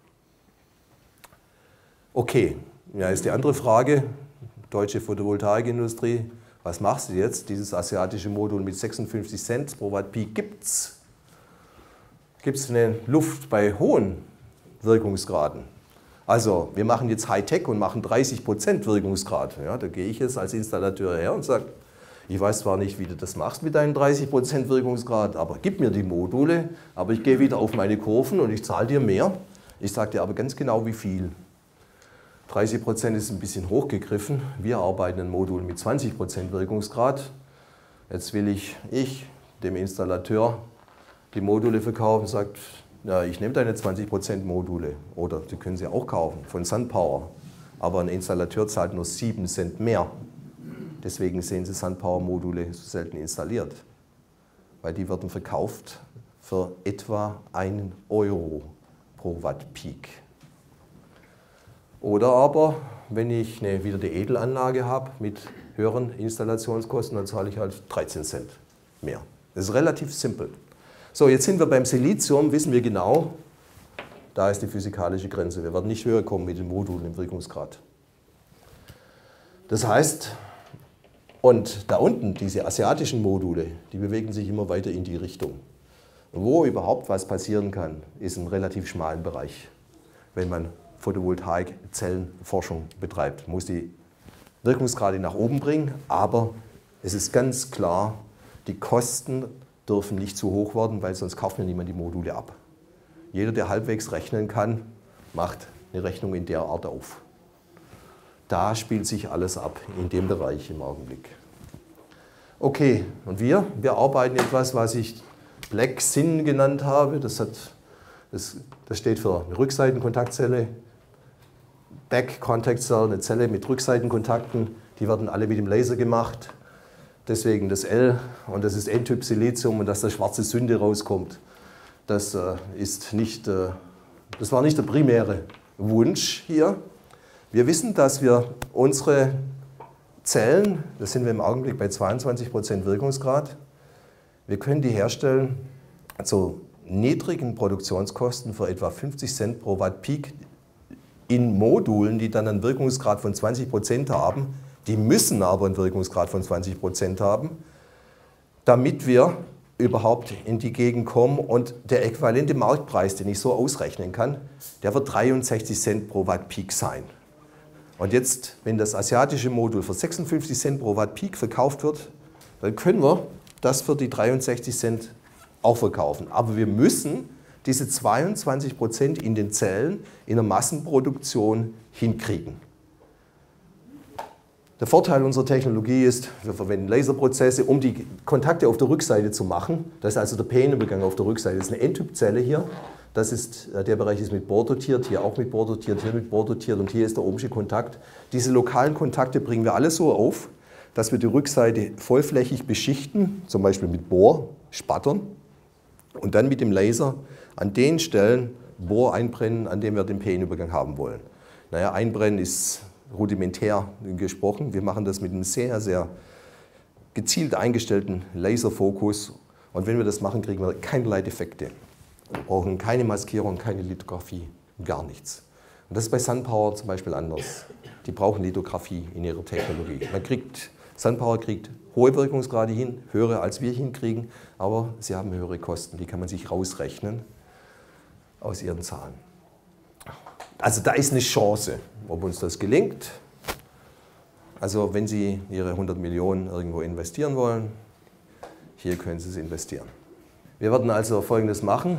Okay, ja, ist die andere Frage, deutsche Photovoltaikindustrie, was machst du jetzt? Dieses asiatische Modul mit 56 Cent pro Watt Peak gibt's. Gibt es eine Luft bei hohen Wirkungsgraden? Also, wir machen jetzt Hightech und machen 30 % Wirkungsgrad. Ja, da gehe ich jetzt als Installateur her und sage, ich weiß zwar nicht, wie du das machst mit deinen 30 % Wirkungsgrad, aber gib mir die Module, aber ich gehe wieder auf meine Kurven und ich zahle dir mehr. Ich sage dir aber ganz genau, wie viel. 30 % ist ein bisschen hochgegriffen. Wir arbeiten ein Modul mit 20 % Wirkungsgrad. Jetzt will ich dem Installateur, die Module verkaufen und sagt, ja, ich nehme deine 20 % Module, oder die können Sie auch kaufen, von SunPower. Aber ein Installateur zahlt nur 7 Cent mehr. Deswegen sehen Sie SunPower-Module so selten installiert. Weil die werden verkauft für etwa 1 € pro Watt Peak. Oder aber, wenn ich wieder die Edelanlage habe mit höheren Installationskosten, dann zahle ich halt 13 Cent mehr. Das ist relativ simpel. So, jetzt sind wir beim Silizium, wissen wir genau, da ist die physikalische Grenze. Wir werden nicht höher kommen mit dem Modul im Wirkungsgrad. Das heißt, und da unten, diese asiatischen Module, die bewegen sich immer weiter in die Richtung. Und wo überhaupt was passieren kann, ist im relativ schmalen Bereich. Wenn man Photovoltaik-Zellenforschung betreibt, muss die Wirkungsgrade nach oben bringen, aber es ist ganz klar, die Kosten dürfen nicht zu hoch werden, weil sonst kauft mir niemand die Module ab. Jeder, der halbwegs rechnen kann, macht eine Rechnung in der Art auf. Da spielt sich alles ab, in dem Bereich im Augenblick. Okay, und wir arbeiten etwas, was ich Black-Sin genannt habe. Das steht für eine Rückseitenkontaktzelle. Back-Contact-Cell, eine Zelle mit Rückseitenkontakten. Die werden alle mit dem Laser gemacht. Deswegen das L, und das ist N-Typ Silizium, und dass da schwarze Sünde rauskommt, das war nicht der primäre Wunsch hier. Wir wissen, dass wir unsere Zellen, da sind wir im Augenblick bei 22 % Wirkungsgrad, wir können die herstellen zu niedrigen Produktionskosten für etwa 50 Cent pro Watt Peak in Modulen, die dann einen Wirkungsgrad von 20 % haben. Die müssen aber einen Wirkungsgrad von 20 % haben, damit wir überhaupt in die Gegend kommen. Und der äquivalente Marktpreis, den ich so ausrechnen kann, der wird 63 Cent pro Watt Peak sein. Und jetzt, wenn das asiatische Modul für 56 Cent pro Watt Peak verkauft wird, dann können wir das für die 63 Cent auch verkaufen. Aber wir müssen diese 22 % in den Zellen in der Massenproduktion hinkriegen. Der Vorteil unserer Technologie ist, wir verwenden Laserprozesse, um die Kontakte auf der Rückseite zu machen. Das ist also der Pänenbegang auf der Rückseite. Das ist eine N-Typ-Zelle hier. Der Bereich ist mit Bohr dotiert, hier auch mit Bohr dotiert, hier mit Bohr dotiert und hier ist der ohmsche Kontakt. Diese lokalen Kontakte bringen wir alle so auf, dass wir die Rückseite vollflächig beschichten, zum Beispiel mit Bohr, Spattern und dann mit dem Laser an den Stellen Bohr einbrennen, an denen wir den Pänenübergang haben wollen. Naja, einbrennen ist rudimentär gesprochen. Wir machen das mit einem sehr, sehr gezielt eingestellten Laserfokus. Und wenn wir das machen, kriegen wir keinerlei Defekte. Wir brauchen keine Maskierung, keine Lithografie, gar nichts. Und das ist bei SunPower zum Beispiel anders. Die brauchen Lithografie in ihrer Technologie. SunPower kriegt hohe Wirkungsgrade hin, höhere als wir hinkriegen, aber sie haben höhere Kosten. Die kann man sich rausrechnen aus ihren Zahlen. Also da ist eine Chance, ob uns das gelingt. Also wenn Sie Ihre 100 Millionen irgendwo investieren wollen, hier können Sie es investieren. Wir werden also Folgendes machen.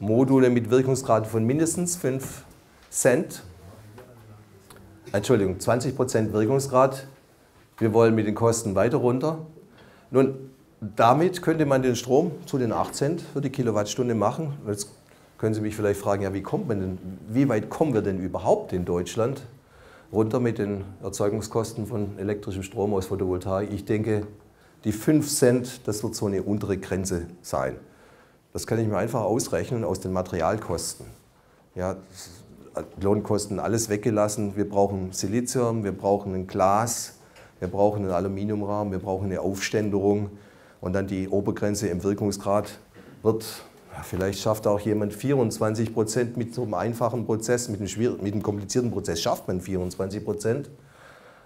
Module mit Wirkungsgraden von mindestens 20% Wirkungsgrad. Wir wollen mit den Kosten weiter runter. Nun, damit könnte man den Strom zu den 8 Cent für die Kilowattstunde machen. Jetzt können Sie mich vielleicht fragen, ja, wie weit kommen wir denn überhaupt in Deutschland runter mit den Erzeugungskosten von elektrischem Strom aus Photovoltaik? Ich denke, die 5 Cent, das wird so eine untere Grenze sein. Das kann ich mir einfach ausrechnen aus den Materialkosten. Ja, Lohnkosten, alles weggelassen. Wir brauchen Silizium, wir brauchen ein Glas, wir brauchen einen Aluminiumrahmen, wir brauchen eine Aufständerung. Und dann die Obergrenze im Wirkungsgrad wird, vielleicht schafft auch jemand 24% mit so einem einfachen Prozess, mit einem komplizierten Prozess schafft man 24%,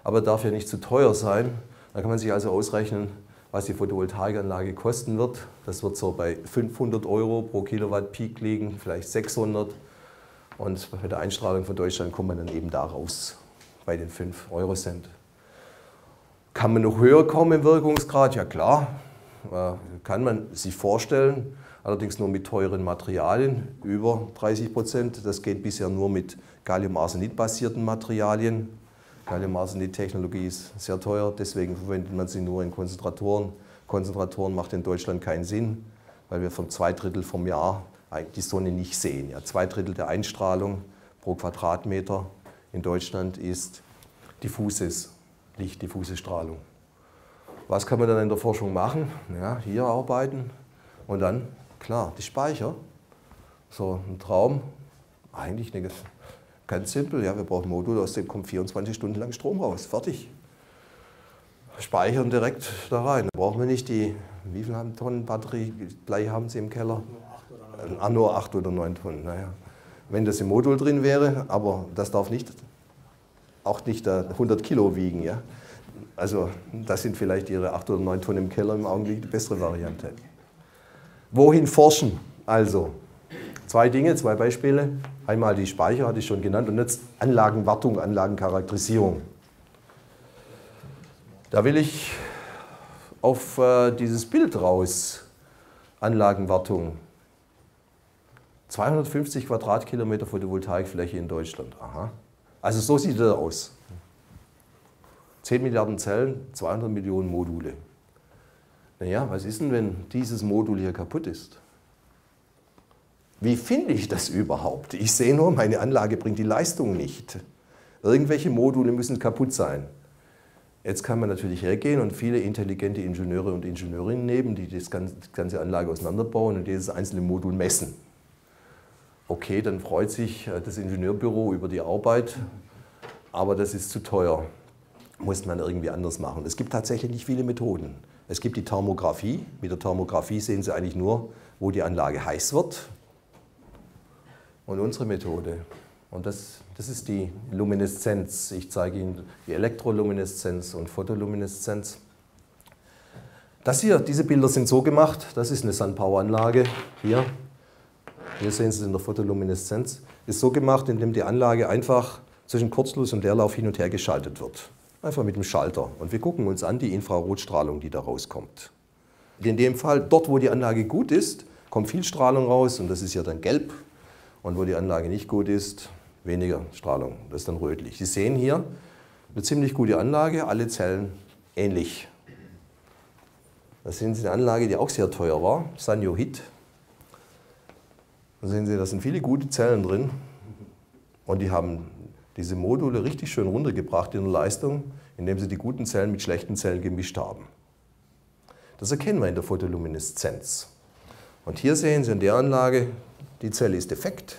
aber darf ja nicht zu teuer sein. Da kann man sich also ausrechnen, was die Photovoltaikanlage kosten wird. Das wird so bei 500 Euro pro Kilowatt Peak liegen, vielleicht 600. Und bei der Einstrahlung von Deutschland kommt man dann eben da raus, bei den 5 Eurocent. Kann man noch höher kommen im Wirkungsgrad? Ja klar. Kann man sich vorstellen, allerdings nur mit teuren Materialien, über 30%. Das geht bisher nur mit Gallium-Arsenid-basierten Materialien. Gallium-Arsenid-Technologie ist sehr teuer, deswegen verwendet man sie nur in Konzentratoren. Konzentratoren macht in Deutschland keinen Sinn, weil wir von 2/3 vom Jahr die Sonne nicht sehen. Ja, 2/3 der Einstrahlung pro Quadratmeter in Deutschland ist diffuses Licht, diffuse Strahlung. Was kann man dann in der Forschung machen? Ja, hier arbeiten und dann, klar, die Speicher. So ein Traum, eigentlich ganz simpel. Ja, wir brauchen ein Modul, aus dem kommt 24 Stunden lang Strom raus, fertig. Speichern direkt da rein. Da brauchen wir nicht die, wie viel Tonnen Batterie, Blei haben Sie im Keller? Nur 8 oder 9 Tonnen, naja. Wenn das im Modul drin wäre, aber das darf nicht, auch nicht 100 Kilo wiegen, ja. Also das sind vielleicht Ihre 8 oder 9 Tonnen im Keller im Augenblick die bessere Variante. Wohin forschen? Also 2 Beispiele. Einmal die Speicher, hatte ich schon genannt, und jetzt Anlagenwartung, Anlagencharakterisierung. Da will ich auf dieses Bild raus, Anlagenwartung. 250 Quadratkilometer Photovoltaikfläche in Deutschland. Aha. Also so sieht das aus. 10 Milliarden Zellen, 200 Millionen Module. Naja, was ist denn, wenn dieses Modul hier kaputt ist? Wie finde ich das überhaupt? Ich sehe nur, meine Anlage bringt die Leistung nicht. Irgendwelche Module müssen kaputt sein. Jetzt kann man natürlich hergehen und viele intelligente Ingenieure und Ingenieurinnen nehmen, die das ganze Anlage auseinanderbauen und jedes einzelne Modul messen. Okay, dann freut sich das Ingenieurbüro über die Arbeit, aber das ist zu teuer. Muss man irgendwie anders machen. Es gibt tatsächlich nicht viele Methoden. Es gibt die Thermografie. Mit der Thermografie sehen Sie eigentlich nur, wo die Anlage heiß wird. Und unsere Methode, und das ist die Lumineszenz. Ich zeige Ihnen die Elektrolumineszenz und Photolumineszenz. Das hier, diese Bilder sind so gemacht. Das ist eine Sunpower-Anlage. Hier sehen Sie es in der Photolumineszenz. Ist so gemacht, indem die Anlage einfach zwischen Kurzschluss und Leerlauf hin und her geschaltet wird. Einfach mit dem Schalter. Und wir gucken uns an die Infrarotstrahlung, die da rauskommt. In dem Fall, dort wo die Anlage gut ist, kommt viel Strahlung raus und das ist ja dann gelb. Und wo die Anlage nicht gut ist, weniger Strahlung, das ist dann rötlich. Sie sehen hier eine ziemlich gute Anlage, alle Zellen ähnlich. Das sehen Sie eine Anlage, die auch sehr teuer war, Sanyo-Hit. Da sehen Sie, da sind viele gute Zellen drin und die haben diese Module richtig schön runtergebracht in der Leistung, indem sie die guten Zellen mit schlechten Zellen gemischt haben. Das erkennen wir in der Photolumineszenz. Und hier sehen Sie in der Anlage, die Zelle ist defekt,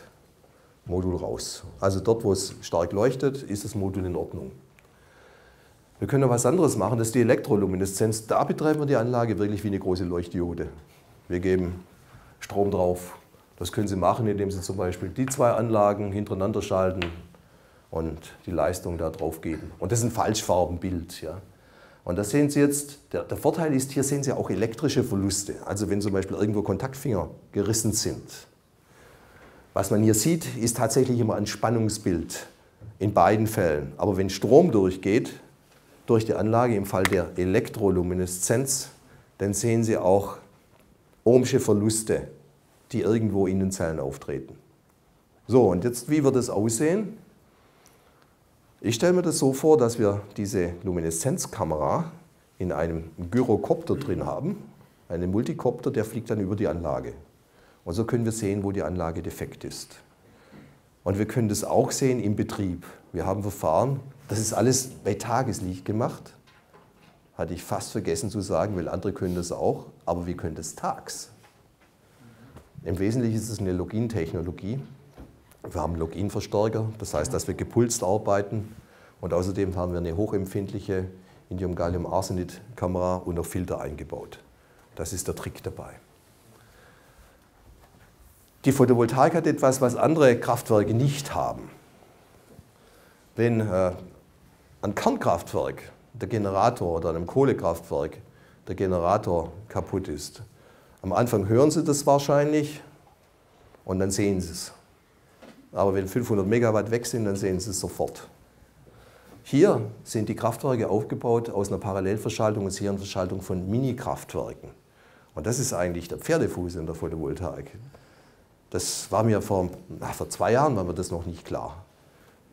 Modul raus. Also dort, wo es stark leuchtet, ist das Modul in Ordnung. Wir können noch was anderes machen, das ist die Elektrolumineszenz. Da betreiben wir die Anlage wirklich wie eine große Leuchtdiode. Wir geben Strom drauf. Das können Sie machen, indem Sie zum Beispiel die 2 Anlagen hintereinander schalten und die Leistung da drauf geben. Und das ist ein Falschfarbenbild. Ja. Und das sehen Sie jetzt, der Vorteil ist, hier sehen Sie auch elektrische Verluste. Also wenn zum Beispiel irgendwo Kontaktfinger gerissen sind. Was man hier sieht, ist tatsächlich immer ein Spannungsbild in beiden Fällen. Aber wenn Strom durchgeht, durch die Anlage, im Fall der Elektrolumineszenz, dann sehen Sie auch ohmsche Verluste die irgendwo in den Zellen auftreten. So, und jetzt, wie wird das aussehen? Ich stelle mir das so vor, dass wir diese Lumineszenzkamera in einem Gyrokopter drin haben, einen Multikopter, der fliegt dann über die Anlage. Und so können wir sehen, wo die Anlage defekt ist. Und wir können das auch sehen im Betrieb. Wir haben Verfahren, das ist alles bei Tageslicht gemacht. Hatte ich fast vergessen zu sagen, weil andere können das auch, aber wir können das tags. Im Wesentlichen ist es eine Login-Technologie. Wir haben Login-Verstärker, das heißt, dass wir gepulst arbeiten. Und außerdem haben wir eine hochempfindliche Indium-Gallium-Arsenid-Kamera und auch Filter eingebaut. Das ist der Trick dabei. Die Photovoltaik hat etwas, was andere Kraftwerke nicht haben. Wenn ein Kernkraftwerk, der Generator, oder einem Kohlekraftwerk, der Generator kaputt ist, am Anfang hören Sie das wahrscheinlich und dann sehen Sie es. Aber wenn 500 Megawatt weg sind, dann sehen Sie es sofort. Hier sind die Kraftwerke aufgebaut aus einer Parallelverschaltung und hier eine Verschaltung von Mini-Kraftwerken. Und das ist eigentlich der Pferdefuß in der Photovoltaik. Das war mir vor 2 Jahren war mir das noch nicht klar,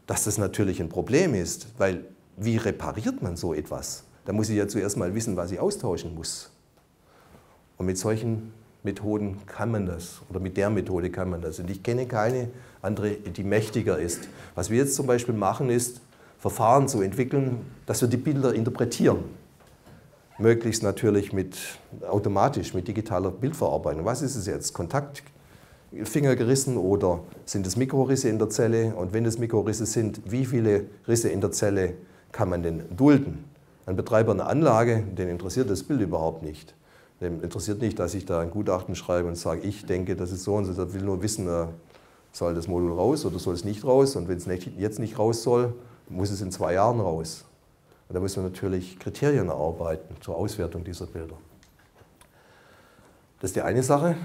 dass das natürlich ein Problem ist, weil wie repariert man so etwas? Da muss ich ja zuerst mal wissen, was ich austauschen muss. Und mit solchen Methoden kann man das, oder mit der Methode kann man das. Und ich kenne keine andere, die mächtiger ist. Was wir jetzt zum Beispiel machen, ist, Verfahren zu entwickeln, dass wir die Bilder interpretieren. Möglichst natürlich automatisch mit digitaler Bildverarbeitung. Was ist es jetzt? Kontaktfinger gerissen oder sind es Mikrorisse in der Zelle? Und wenn es Mikrorisse sind, wie viele Risse in der Zelle kann man denn dulden? Ein Betreiber einer Anlage, den interessiert das Bild überhaupt nicht. Dem interessiert nicht, dass ich da ein Gutachten schreibe und sage, ich denke, das ist so und so. Er will nur wissen, soll das Modul raus oder soll es nicht raus? Und wenn es jetzt nicht raus soll, muss es in 2 Jahren raus. Und da müssen wir natürlich Kriterien erarbeiten zur Auswertung dieser Bilder. Das ist die eine Sache.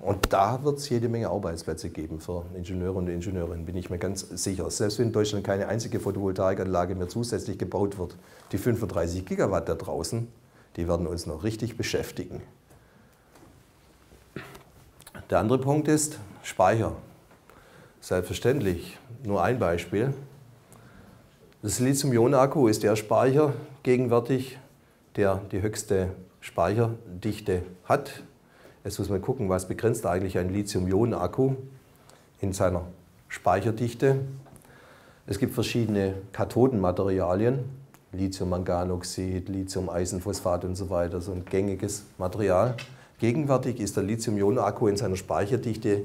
Und da wird es jede Menge Arbeitsplätze geben für Ingenieure und Ingenieurinnen, bin ich mir ganz sicher. Selbst wenn in Deutschland keine einzige Photovoltaikanlage mehr zusätzlich gebaut wird, die 35 Gigawatt da draußen, die werden uns noch richtig beschäftigen. Der andere Punkt ist Speicher. Selbstverständlich. Nur ein Beispiel. Das Lithium-Ionen-Akku ist der Speicher gegenwärtig, der die höchste Speicherdichte hat. Jetzt muss man gucken, was begrenzt eigentlich ein Lithium-Ionen-Akku in seiner Speicherdichte. Es gibt verschiedene Kathodenmaterialien, Lithium-Manganoxid, Lithium-Eisenphosphat und so weiter, so ein gängiges Material. Gegenwärtig ist der Lithium-Ionen-Akku in seiner Speicherdichte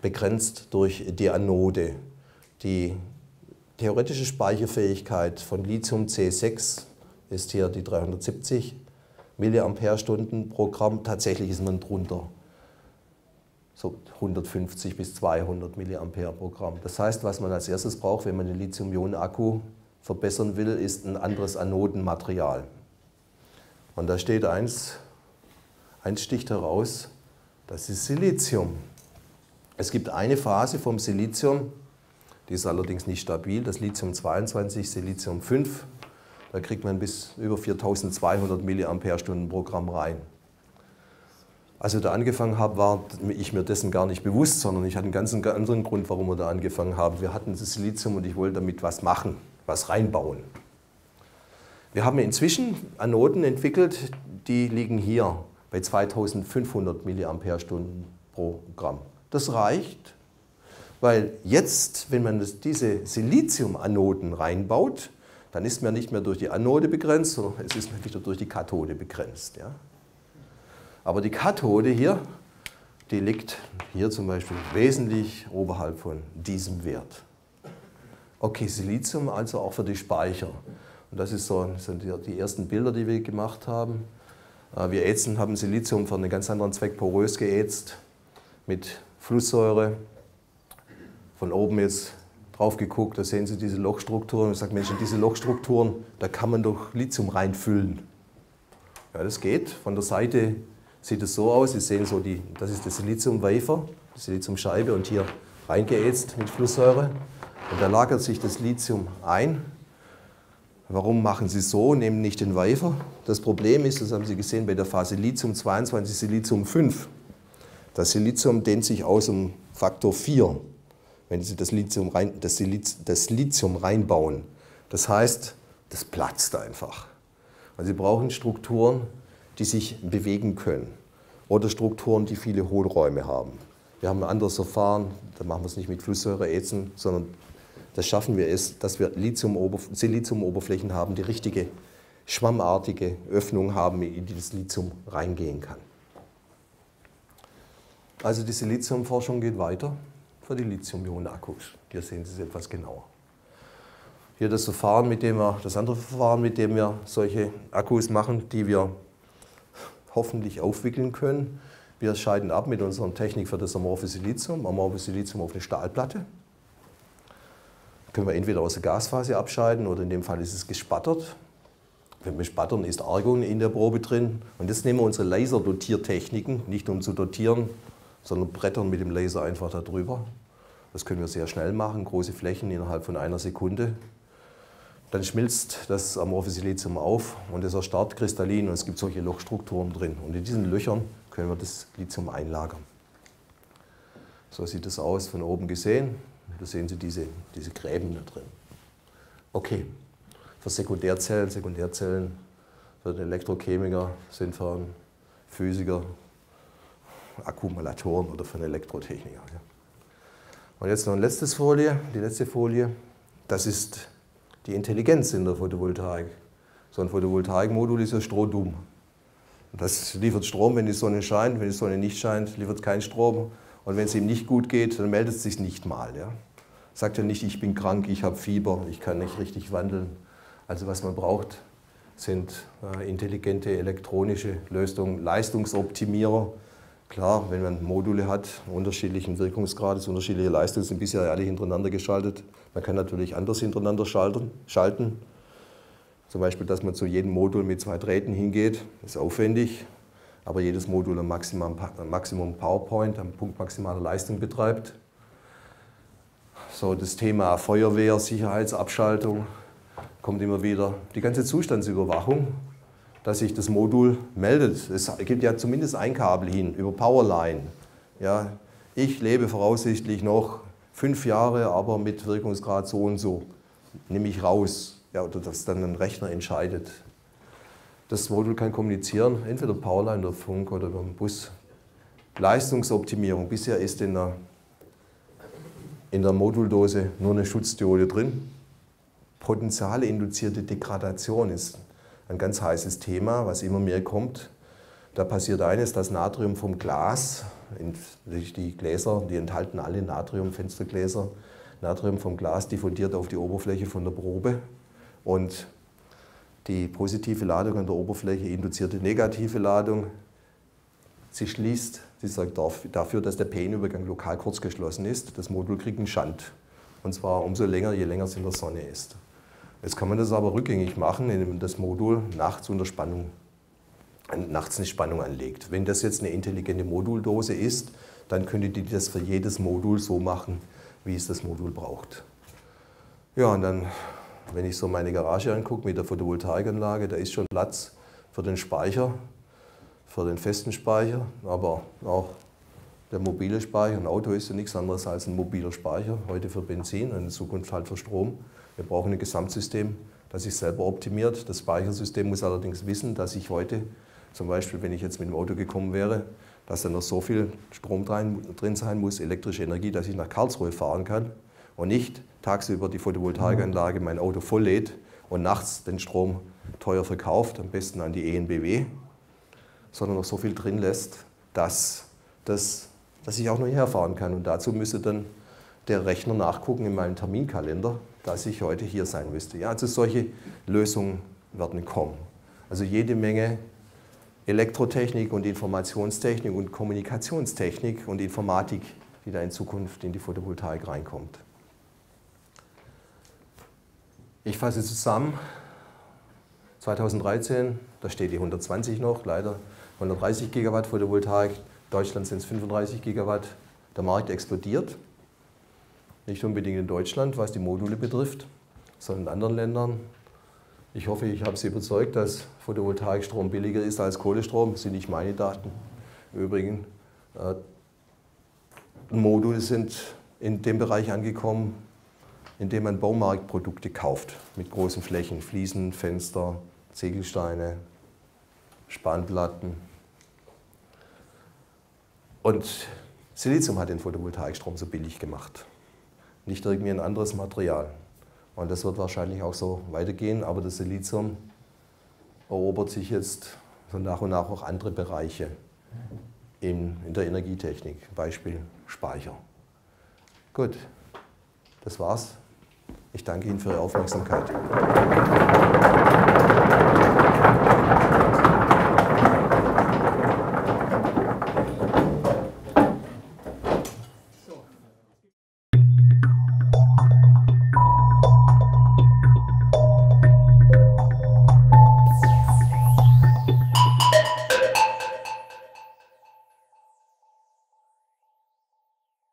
begrenzt durch die Anode, die theoretische Speicherfähigkeit von Lithium C6 ist hier die 370 mAh pro Gramm. Tatsächlich ist man drunter, so 150 bis 200 mAh pro Gramm. Das heißt, was man als erstes braucht, wenn man den Lithium-Ionen-Akku verbessern will, ist ein anderes Anodenmaterial. Und da steht eins sticht heraus, das ist Silizium. Es gibt eine Phase vom Silizium, die ist allerdings nicht stabil, das Lithium-22, Silizium-5. Da kriegt man bis über 4200 mAh pro Gramm rein. Als ich da angefangen habe, war ich mir dessen gar nicht bewusst, sondern ich hatte einen ganz anderen Grund, warum wir da angefangen haben. Wir hatten das Silizium und ich wollte damit was machen, was reinbauen. Wir haben inzwischen Anoden entwickelt, die liegen hier bei 2500 mAh pro Gramm. Das reicht. Weil jetzt, wenn man diese Silizium-Anoden reinbaut, dann ist man nicht mehr durch die Anode begrenzt, sondern es ist man wieder durch die Kathode begrenzt. Ja? Aber die Kathode hier, die liegt hier zum Beispiel wesentlich oberhalb von diesem Wert. Okay, Silizium also auch für die Speicher. Und das sind die ersten Bilder, die wir gemacht haben. Wir haben Silizium für einen ganz anderen Zweck porös geätzt mit Flusssäure. Von oben jetzt drauf geguckt, da sehen Sie diese Lochstrukturen. Ich sage, Mensch, in diese Lochstrukturen, da kann man doch Lithium reinfüllen. Ja, das geht. Von der Seite sieht es so aus. Sie sehen so, das ist der Silizium-Wafer, die Siliziumscheibe und hier reingeätzt mit Flusssäure. Und da lagert sich das Lithium ein. Warum machen Sie so, nehmen nicht den Wafer? Das Problem ist, das haben Sie gesehen bei der Phase Lithium 22, Silizium 5. Das Silizium dehnt sich aus um Faktor 4, wenn Sie das Lithium reinbauen. Das heißt, das platzt einfach. Also Sie brauchen Strukturen, die sich bewegen können oder Strukturen, die viele Hohlräume haben. Wir haben ein anderes Verfahren, da machen wir es nicht mit Flüssigsäureätzen, sondern das schaffen wir es, dass wir Siliziumoberflächen haben, die richtige schwammartige Öffnung haben, in die das Lithium reingehen kann. Also die Siliziumforschung geht weiter für die Lithium-Ionen-Akkus. Hier sehen Sie es etwas genauer. Hier das Verfahren, mit dem wir, das andere Verfahren, mit dem wir solche Akkus machen, die wir hoffentlich aufwickeln können. Wir scheiden ab mit unserer Technik für das amorphe Silizium. Amorphes Silizium auf eine Stahlplatte. Können wir entweder aus der Gasphase abscheiden oder in dem Fall ist es gespattert. Wenn wir spattern, ist Argon in der Probe drin. Und jetzt nehmen wir unsere Laserdotiertechniken, nicht um zu dotieren, sondern brettern mit dem Laser einfach da drüber. Das können wir sehr schnell machen, große Flächen innerhalb von einer Sekunde. Dann schmilzt das amorphe Silizium auf und es erstarrt kristallin und es gibt solche Lochstrukturen drin. Und in diesen Löchern können wir das Lithium einlagern. So sieht das aus, von oben gesehen. Da sehen Sie diese Gräben da drin. Okay. Für Sekundärzellen für den Elektrochemiker sind für einen Physiker Akkumulatoren oder für einen Elektrotechniker. Und jetzt noch eine letzte Folie, das ist die Intelligenz in der Photovoltaik. So ein Photovoltaikmodul ist ja strohdumm. Das liefert Strom, wenn die Sonne scheint, wenn die Sonne nicht scheint, liefert kein Strom. Und wenn es ihm nicht gut geht, dann meldet es sich nicht mal. Ja. Sagt ja nicht, ich bin krank, ich habe Fieber, ich kann nicht richtig wandeln. Also was man braucht, sind intelligente elektronische Lösungen, Leistungsoptimierer. Klar, wenn man Module hat, unterschiedlichen Wirkungsgrades, unterschiedliche Leistungen, sind bisher alle hintereinander geschaltet. Man kann natürlich anders hintereinander schalten. Zum Beispiel, dass man zu jedem Modul mit 2 Drähten hingeht, ist aufwendig. Aber jedes Modul am Maximum PowerPoint, am Punkt maximaler Leistung betreibt. So, das Thema Feuerwehr, Sicherheitsabschaltung kommt immer wieder. Die ganze Zustandsüberwachung, dass sich das Modul meldet. Es gibt ja zumindest ein Kabel hin, über Powerline. Ja, ich lebe voraussichtlich noch 5 Jahre, aber mit Wirkungsgrad so und so. Nehme ich raus. Ja, oder dass dann ein Rechner entscheidet. Das Modul kann kommunizieren, entweder Powerline oder Funk oder über den Bus. Leistungsoptimierung. Bisher ist in der Moduldose nur eine Schutzdiode drin. Potenziale induzierte Degradation ist ein ganz heißes Thema, was immer mehr kommt. Da passiert eines, das Natrium vom Glas, die Gläser, die enthalten alle Natrium, Fenstergläser, Natrium vom Glas diffundiert auf die Oberfläche von der Probe und die positive Ladung an der Oberfläche induzierte negative Ladung. Sie schließt, sie sorgt dafür, dass der PN-Übergang lokal kurzgeschlossen ist. Das Modul kriegt einen Shunt. Und zwar umso länger, je länger es in der Sonne ist. Jetzt kann man das aber rückgängig machen, indem das Modul nachts eine Spannung anlegt. Wenn das jetzt eine intelligente Moduldose ist, dann könnte die das für jedes Modul so machen, wie es das Modul braucht. Ja, und dann, wenn ich so meine Garage angucke mit der Photovoltaikanlage, da ist schon Platz für den Speicher, für den festen Speicher, aber auch der mobile Speicher. Ein Auto ist ja nichts anderes als ein mobiler Speicher, heute für Benzin und in Zukunft halt für Strom. Wir brauchen ein Gesamtsystem, das sich selber optimiert. Das Speichersystem muss allerdings wissen, dass ich heute, zum Beispiel wenn ich jetzt mit dem Auto gekommen wäre, dass da noch so viel Strom drin sein muss, elektrische Energie, dass ich nach Karlsruhe fahren kann und nicht tagsüber die Photovoltaikanlage mein Auto volllädt und nachts den Strom teuer verkauft, am besten an die ENBW, sondern noch so viel drin lässt, dass ich auch noch hierher fahren kann. Und dazu müsste dann der Rechner nachgucken in meinem Terminkalender, dass ich heute hier sein müsste. Ja, also solche Lösungen werden kommen. Also jede Menge Elektrotechnik und Informationstechnik und Kommunikationstechnik und Informatik, die da in Zukunft in die Photovoltaik reinkommt. Ich fasse zusammen. 2013, da steht die 120 noch, leider 130 Gigawatt Photovoltaik. Deutschland sind es 35 Gigawatt. Der Markt explodiert. Nicht unbedingt in Deutschland, was die Module betrifft, sondern in anderen Ländern. Ich hoffe, ich habe Sie überzeugt, dass Photovoltaikstrom billiger ist als Kohlestrom. Das sind nicht meine Daten. Im Übrigen, Module sind in dem Bereich angekommen, in dem man Baumarktprodukte kauft, mit großen Flächen, Fliesen, Fenster, Ziegelsteine, Spanplatten. Und Silizium hat den Photovoltaikstrom so billig gemacht, nicht irgendwie ein anderes Material. Und das wird wahrscheinlich auch so weitergehen, aber das Silizium erobert sich jetzt so nach und nach auch andere Bereiche in der Energietechnik, Beispiel Speicher. Gut, das war's. Ich danke Ihnen für Ihre Aufmerksamkeit.